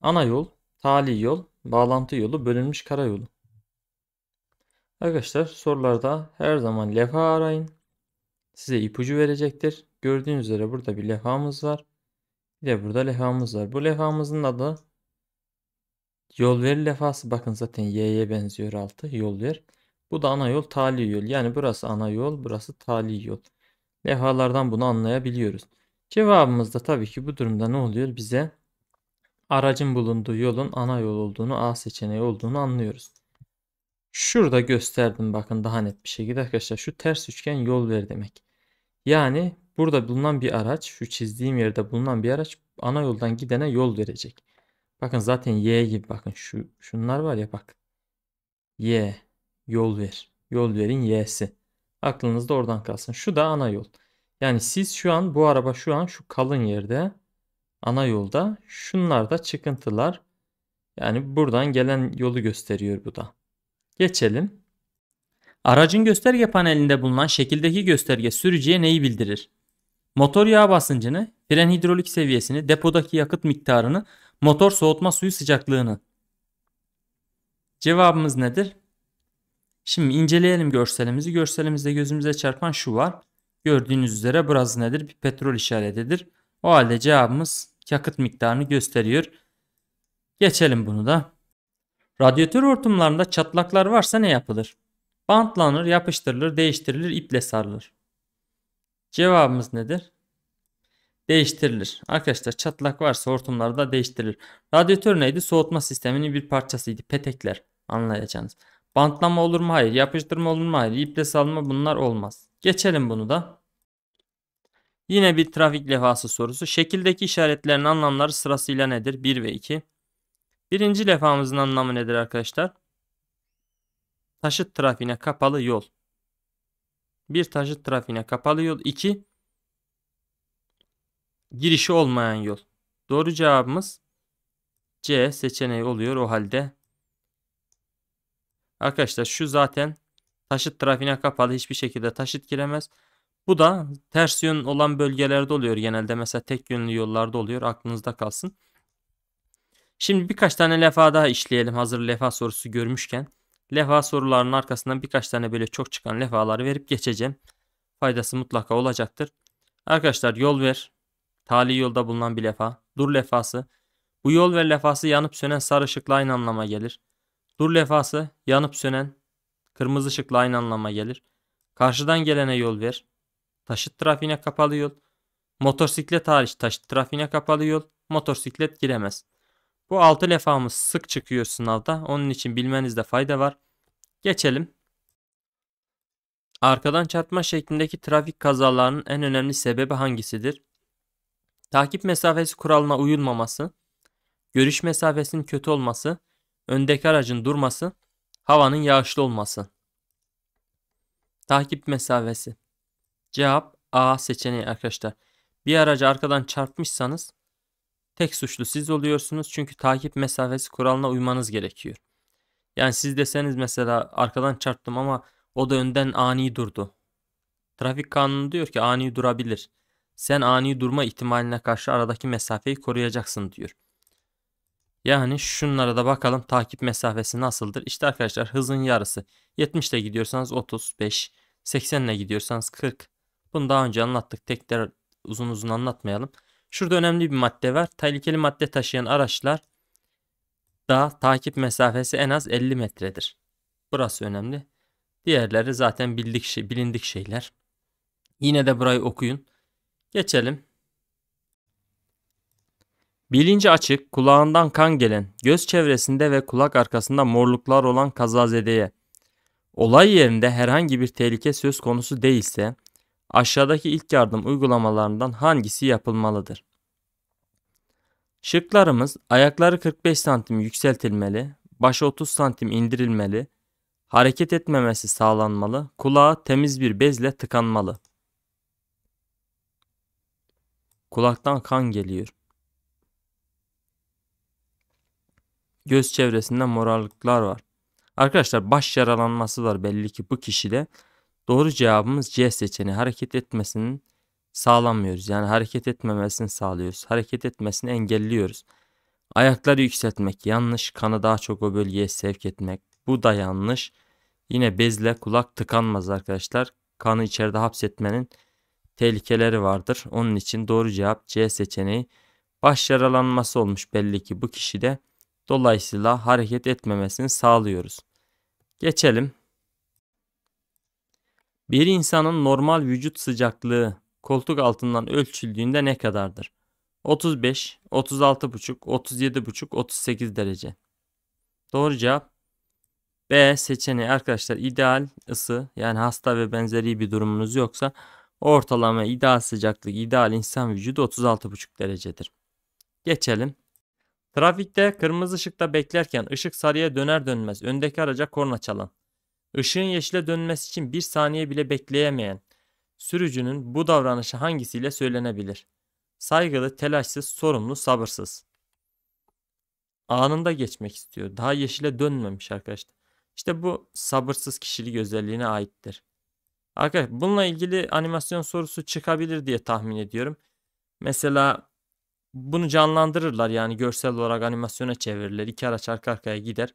Ana yol, tali yol, bağlantı yolu, bölünmüş karayolu. Arkadaşlar sorularda her zaman levha arayın. Size ipucu verecektir. Gördüğünüz üzere burada bir levhamız var. Bir de burada levhamız var. Bu levhamızın adı yol ver levhası. Bakın zaten Y'ye benziyor altı. Yol ver. Bu da ana yol, tali yol. Yani burası ana yol, burası tali yol. Levhalardan bunu anlayabiliyoruz. Cevabımız da tabii ki bu durumda ne oluyor? Bize aracın bulunduğu yolun ana yol olduğunu, A seçeneği olduğunu anlıyoruz. Şurada gösterdim bakın daha net bir şekilde arkadaşlar. Şu ters üçgen yol ver demek. Yani burada bulunan bir araç, şu çizdiğim yerde bulunan bir araç ana yoldan gidene yol verecek. Bakın zaten Y gibi, bakın şunlar var ya, bak. Y, yol ver. Yol verin Y'si. Aklınızda oradan kalsın. Şu da ana yol. Yani siz şu an, bu araba şu an şu kalın yerde ana yolda. Şunlar da çıkıntılar. Yani buradan gelen yolu gösteriyor bu da. Geçelim. Aracın gösterge panelinde bulunan şekildeki gösterge sürücüye neyi bildirir? Motor yağ basıncını, fren hidrolik seviyesini, depodaki yakıt miktarını, motor soğutma suyu sıcaklığını. Cevabımız nedir? Şimdi inceleyelim görselimizi. Görselimizde gözümüze çarpan şu var. Gördüğünüz üzere burası nedir? Bir petrol işaretidir. O halde cevabımız yakıt miktarını gösteriyor. Geçelim bunu da. Radyatör hortumlarında çatlaklar varsa ne yapılır? Bantlanır, yapıştırılır, değiştirilir, iple sarılır. Cevabımız nedir? Değiştirilir. Arkadaşlar çatlak varsa hortumlarda değiştirilir. Radyatör neydi? Soğutma sisteminin bir parçasıydı. Petekler, anlayacağınız. Bantlama olur mu? Hayır. Yapıştırma olur mu? Hayır. İple sarılma, bunlar olmaz. Geçelim bunu da. Yine bir trafik levhası sorusu. Şekildeki işaretlerin anlamları sırasıyla nedir? 1 ve 2. Birinci levhamızın anlamı nedir arkadaşlar? Taşıt trafiğine kapalı yol. Bir, taşıt trafiğine kapalı yol. 2. Girişi olmayan yol. Doğru cevabımız C seçeneği oluyor o halde. Arkadaşlar şu zaten taşıt trafiğine kapalı, hiçbir şekilde taşıt giremez. Bu da ters yön olan bölgelerde oluyor genelde. Mesela tek yönlü yollarda oluyor. Aklınızda kalsın. Şimdi birkaç tane levha daha işleyelim. Hazır levha sorusu görmüşken. Levha sorularının arkasından birkaç tane böyle çok çıkan levhaları verip geçeceğim. Faydası mutlaka olacaktır. Arkadaşlar yol ver. Tali yolda bulunan bir levha. Dur levhası. Bu yol ver levhası yanıp sönen sarı ışıkla aynı anlama gelir. Dur levhası yanıp sönen kırmızı ışıkla aynı anlama gelir. Karşıdan gelene yol ver. Taşıt trafiğine kapalı yol. Motosiklet hariç taşıt trafiğine kapalı yol. Motosiklet giremez. Bu 6 levhamız sık çıkıyor sınavda. Onun için bilmenizde fayda var. Geçelim. Arkadan çarpma şeklindeki trafik kazalarının en önemli sebebi hangisidir? Takip mesafesi kuralına uyulmaması, görüş mesafesinin kötü olması, öndeki aracın durması, havanın yağışlı olması. Takip mesafesi. Cevap A seçeneği arkadaşlar. Bir aracı arkadan çarpmışsanız tek suçlu siz oluyorsunuz. Çünkü takip mesafesi kuralına uymanız gerekiyor. Yani siz deseniz mesela arkadan çarptım ama o da önden ani durdu. Trafik kanunu diyor ki ani durabilir. Sen ani durma ihtimaline karşı aradaki mesafeyi koruyacaksın diyor. Yani şunlara da bakalım, takip mesafesi nasıldır? İşte arkadaşlar hızın yarısı. 70 ile gidiyorsanız 35, 80 ile gidiyorsanız 40. Bunu daha önce anlattık. Tekrar uzun uzun anlatmayalım. Şurada önemli bir madde var. Tehlikeli madde taşıyan araçlar da takip mesafesi en az 50 metredir. Burası önemli. Diğerleri zaten bilindik şeyler. Yine de burayı okuyun. Geçelim. Bilinci açık, kulağından kan gelen, göz çevresinde ve kulak arkasında morluklar olan kazazedeye olay yerinde herhangi bir tehlike söz konusu değilse aşağıdaki ilk yardım uygulamalarından hangisi yapılmalıdır? Şıklarımız ayakları 45 santim yükseltilmeli, başı 30 santim indirilmeli, hareket etmemesi sağlanmalı, kulağı temiz bir bezle tıkanmalı. Kulaktan kan geliyor. Göz çevresinde morarlıklar var. Arkadaşlar baş yaralanması var belli ki bu kişide. Doğru cevabımız C seçeneği. Hareket etmesini sağlamıyoruz. Yani hareket etmemesini sağlıyoruz. Hareket etmesini engelliyoruz. Ayakları yükseltmek yanlış. Kanı daha çok o bölgeye sevk etmek. Bu da yanlış. Yine bezle kulak tıkanmaz arkadaşlar. Kanı içeride hapsetmenin tehlikeleri vardır. Onun için doğru cevap C seçeneği. Baş yaralanması olmuş belli ki bu kişide. Dolayısıyla hareket etmemesini sağlıyoruz. Geçelim. Bir insanın normal vücut sıcaklığı koltuk altından ölçüldüğünde ne kadardır? 35, 36,5, 37,5, 38 derece. Doğru cevap B seçeneği arkadaşlar. İdeal ısı, yani hasta ve benzeri bir durumunuz yoksa ortalama ideal sıcaklık, ideal insan vücudu 36,5 derecedir. Geçelim. Trafikte kırmızı ışıkta beklerken ışık sarıya döner dönmez öndeki araca korna çalan, ışığın yeşile dönmesi için bir saniye bile bekleyemeyen sürücünün bu davranışı hangisiyle söylenebilir? Saygılı, telaşsız, sorumlu, sabırsız. Anında geçmek istiyor. Daha yeşile dönmemiş arkadaşlar. İşte bu sabırsız kişilik özelliğine aittir. Arkadaşlar bununla ilgili animasyon sorusu çıkabilir diye tahmin ediyorum. Mesela bunu canlandırırlar, yani görsel olarak animasyona çevirirler. İki araç arka arkaya gider.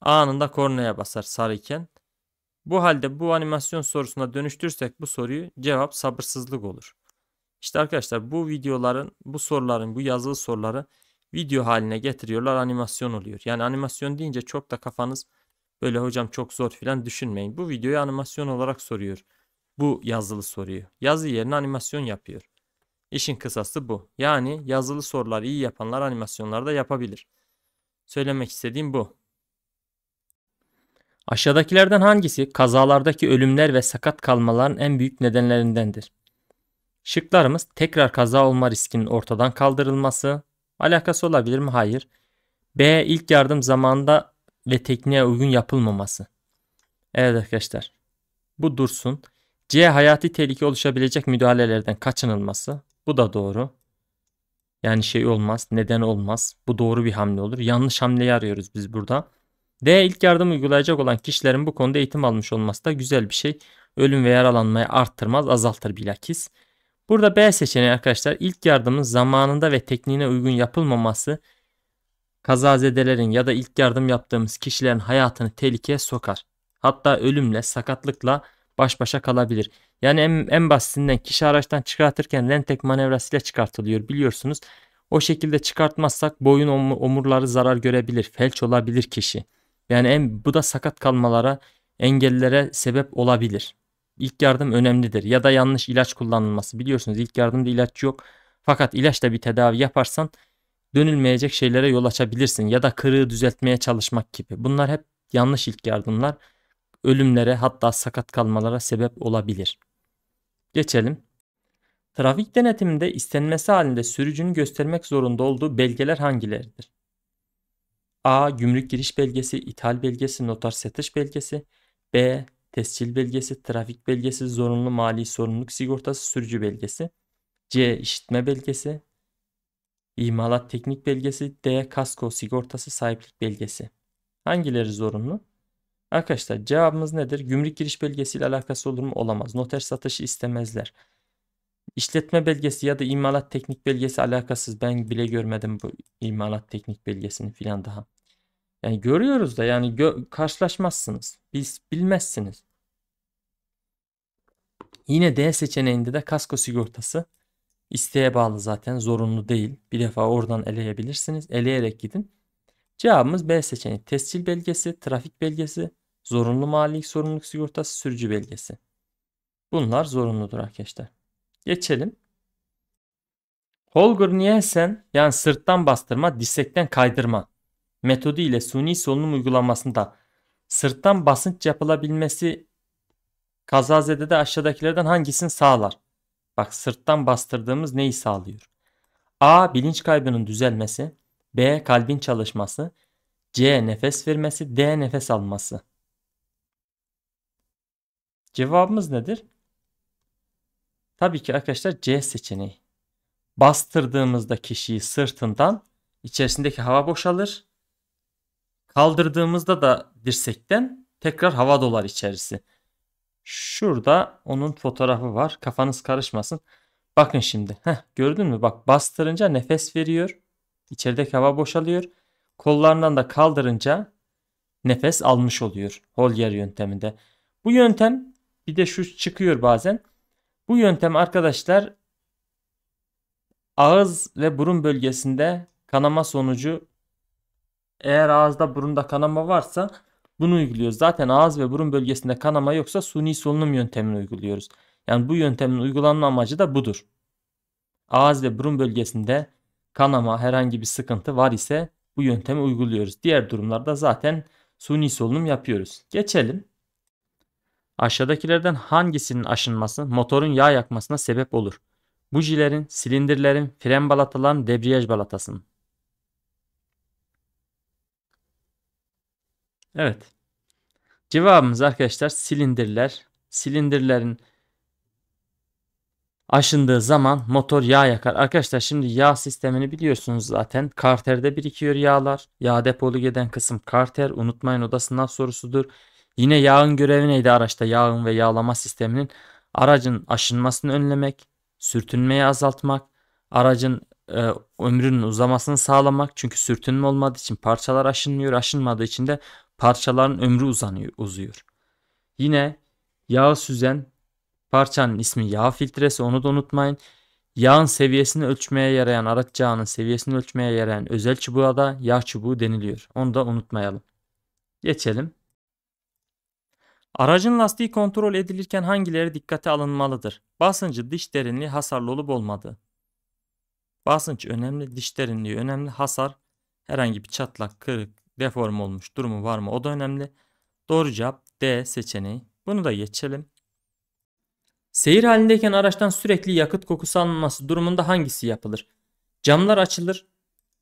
Anında kornaya basar sarıyken. Bu halde bu animasyon sorusuna dönüştürsek bu soruyu, cevap sabırsızlık olur. İşte arkadaşlar bu videoların, bu soruların, bu yazılı soruları video haline getiriyorlar, animasyon oluyor. Yani animasyon deyince çok da kafanız böyle hocam çok zor filan düşünmeyin. Bu videoyu animasyon olarak soruyor. Bu yazılı soruyu. Yazı yerine animasyon yapıyor. İşin kısası bu. Yani yazılı soruları iyi yapanlar animasyonları da yapabilir. Söylemek istediğim bu. Aşağıdakilerden hangisi kazalardaki ölümler ve sakat kalmaların en büyük nedenlerindendir? Şıklarımız tekrar kaza olma riskinin ortadan kaldırılması. Alakası olabilir mi? Hayır. B. İlk yardım zamanında ve tekniğe uygun yapılmaması. Evet arkadaşlar, bu dursun. C. Hayati tehlike oluşabilecek müdahalelerden kaçınılması. Bu da doğru. Yani şey olmaz, neden olmaz. Bu doğru bir hamle olur. Yanlış hamleyi arıyoruz biz burada. D. İlk yardım uygulayacak olan kişilerin bu konuda eğitim almış olması da güzel bir şey. Ölüm ve yaralanmayı arttırmaz, azaltır bilakis. Burada B seçeneği arkadaşlar, ilk yardımın zamanında ve tekniğine uygun yapılmaması kazazedelerin ya da ilk yardım yaptığımız kişilerin hayatını tehlikeye sokar. Hatta ölümle, sakatlıkla baş başa kalabilir. Yani en basitinden kişi araçtan çıkartırken lentek manevrasıyla çıkartılıyor biliyorsunuz. O şekilde çıkartmazsak boyun omurları zarar görebilir, felç olabilir kişi. Yani bu da sakat kalmalara, engellere sebep olabilir. İlk yardım önemlidir. Ya da yanlış ilaç kullanılması, biliyorsunuz ilk yardımda ilaç yok. Fakat ilaçla bir tedavi yaparsan dönülmeyecek şeylere yol açabilirsin. Ya da kırığı düzeltmeye çalışmak gibi. Bunlar hep yanlış ilk yardımlar. Ölümlere, hatta sakat kalmalara sebep olabilir. Geçelim. Trafik denetiminde istenmesi halinde sürücünün göstermek zorunda olduğu belgeler hangileridir? A. Gümrük giriş belgesi, ithal belgesi, noter satış belgesi. B. Tescil belgesi, trafik belgesi, zorunlu mali sorumluluk sigortası, sürücü belgesi. C. İşitme belgesi, imalat teknik belgesi. D. Kasko sigortası, sahiplik belgesi. Hangileri zorunlu? Arkadaşlar cevabımız nedir? Gümrük giriş belgesiyle alakası olur mu? Olamaz. Noter satışı istemezler. İşletme belgesi ya da imalat teknik belgesi alakasız. Ben bile görmedim bu imalat teknik belgesini filan daha. Yani görüyoruz da yani karşılaşmazsınız. Biz bilmezsiniz. Yine D seçeneğinde de kasko sigortası isteğe bağlı zaten, zorunlu değil. Bir defa oradan eleyebilirsiniz. Eleyerek gidin. Cevabımız B seçeneği. Tescil belgesi, trafik belgesi, zorunlu mali sorumluluk sigortası, sürücü belgesi. Bunlar zorunludur arkadaşlar. Geçelim. Holger Nielsen, yani sırttan bastırma, dirsekten kaydırma metodu ile suni solunum uygulamasında sırttan basınç yapılabilmesi kazazede de aşağıdakilerden hangisini sağlar? Bak, sırttan bastırdığımız neyi sağlıyor? A. Bilinç kaybının düzelmesi. B. Kalbin çalışması. C. Nefes vermesi. D. Nefes alması. Cevabımız nedir? Tabii ki arkadaşlar C seçeneği. Bastırdığımızda kişiyi sırtından içerisindeki hava boşalır. Kaldırdığımızda da dirsekten tekrar hava dolar içerisi. Şurada onun fotoğrafı var. Kafanız karışmasın. Bakın şimdi. Gördün mü? Bak, bastırınca nefes veriyor. İçerideki hava boşalıyor. Kollarından da kaldırınca nefes almış oluyor. Holger yönteminde. Bu yöntem bir de şu çıkıyor bazen. Bu yöntem arkadaşlar ağız ve burun bölgesinde kanama sonucu, eğer ağızda burunda kanama varsa bunu uyguluyoruz. Zaten ağız ve burun bölgesinde kanama yoksa suni solunum yöntemini uyguluyoruz. Yani bu yöntemin uygulanma amacı da budur. Ağız ve burun bölgesinde kanama, herhangi bir sıkıntı var ise bu yöntemi uyguluyoruz. Diğer durumlarda zaten suni solunum yapıyoruz. Geçelim. Aşağıdakilerden hangisinin aşınması motorun yağ yakmasına sebep olur? Bujilerin, silindirlerin, fren balataların, debriyaj balatasının. Evet. Cevabımız arkadaşlar silindirler. Silindirlerin aşındığı zaman motor yağ yakar. Arkadaşlar şimdi yağ sistemini biliyorsunuz zaten. Karterde birikiyor yağlar. Yağ depolu giden kısım karter. Unutmayın, o da sınav sorusudur. Yine yağın görevi neydi araçta? Yağın ve yağlama sisteminin aracın aşınmasını önlemek, sürtünmeyi azaltmak, aracın ömrünün uzamasını sağlamak. Çünkü sürtünme olmadığı için parçalar aşınmıyor. Aşınmadığı için de parçaların ömrü uzuyor. Yine yağı süzen parçanın ismi yağ filtresi, onu da unutmayın. Yağın seviyesini ölçmeye yarayan, araç yağının seviyesini ölçmeye yarayan özel çubuğa da yağ çubuğu deniliyor. Onu da unutmayalım. Geçelim. Aracın lastiği kontrol edilirken hangileri dikkate alınmalıdır? Basıncı, diş derinliği, hasarlı olup olmadığı. Basınç önemli, diş derinliği önemli, hasar, herhangi bir çatlak, kırık, deform olmuş durumu var mı? O da önemli. Doğru cevap D seçeneği. Bunu da geçelim. Seyir halindeyken araçtan sürekli yakıt kokusu alınması durumunda hangisi yapılır? Camlar açılır,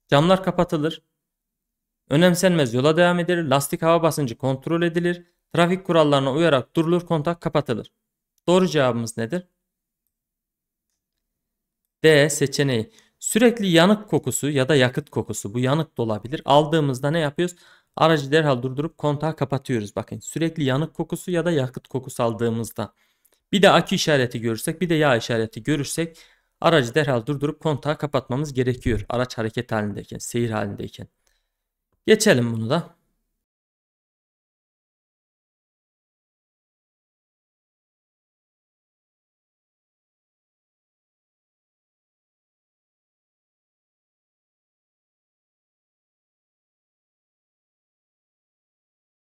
camlar kapatılır, Önemsenmez yola devam edilir, lastik hava basıncı kontrol edilir, trafik kurallarına uyarak durulur, kontak kapatılır. Doğru cevabımız nedir? D seçeneği. Sürekli yanık kokusu ya da yakıt kokusu, bu yanık da olabilir. Aldığımızda ne yapıyoruz? Aracı derhal durdurup kontağı kapatıyoruz. Bakın sürekli yanık kokusu ya da yakıt kokusu aldığımızda. Bir de akü işareti görürsek, bir de yağ işareti görürsek aracı derhal durdurup kontağı kapatmamız gerekiyor. Araç hareket halindeyken, seyir halindeyken. Geçelim bunu da.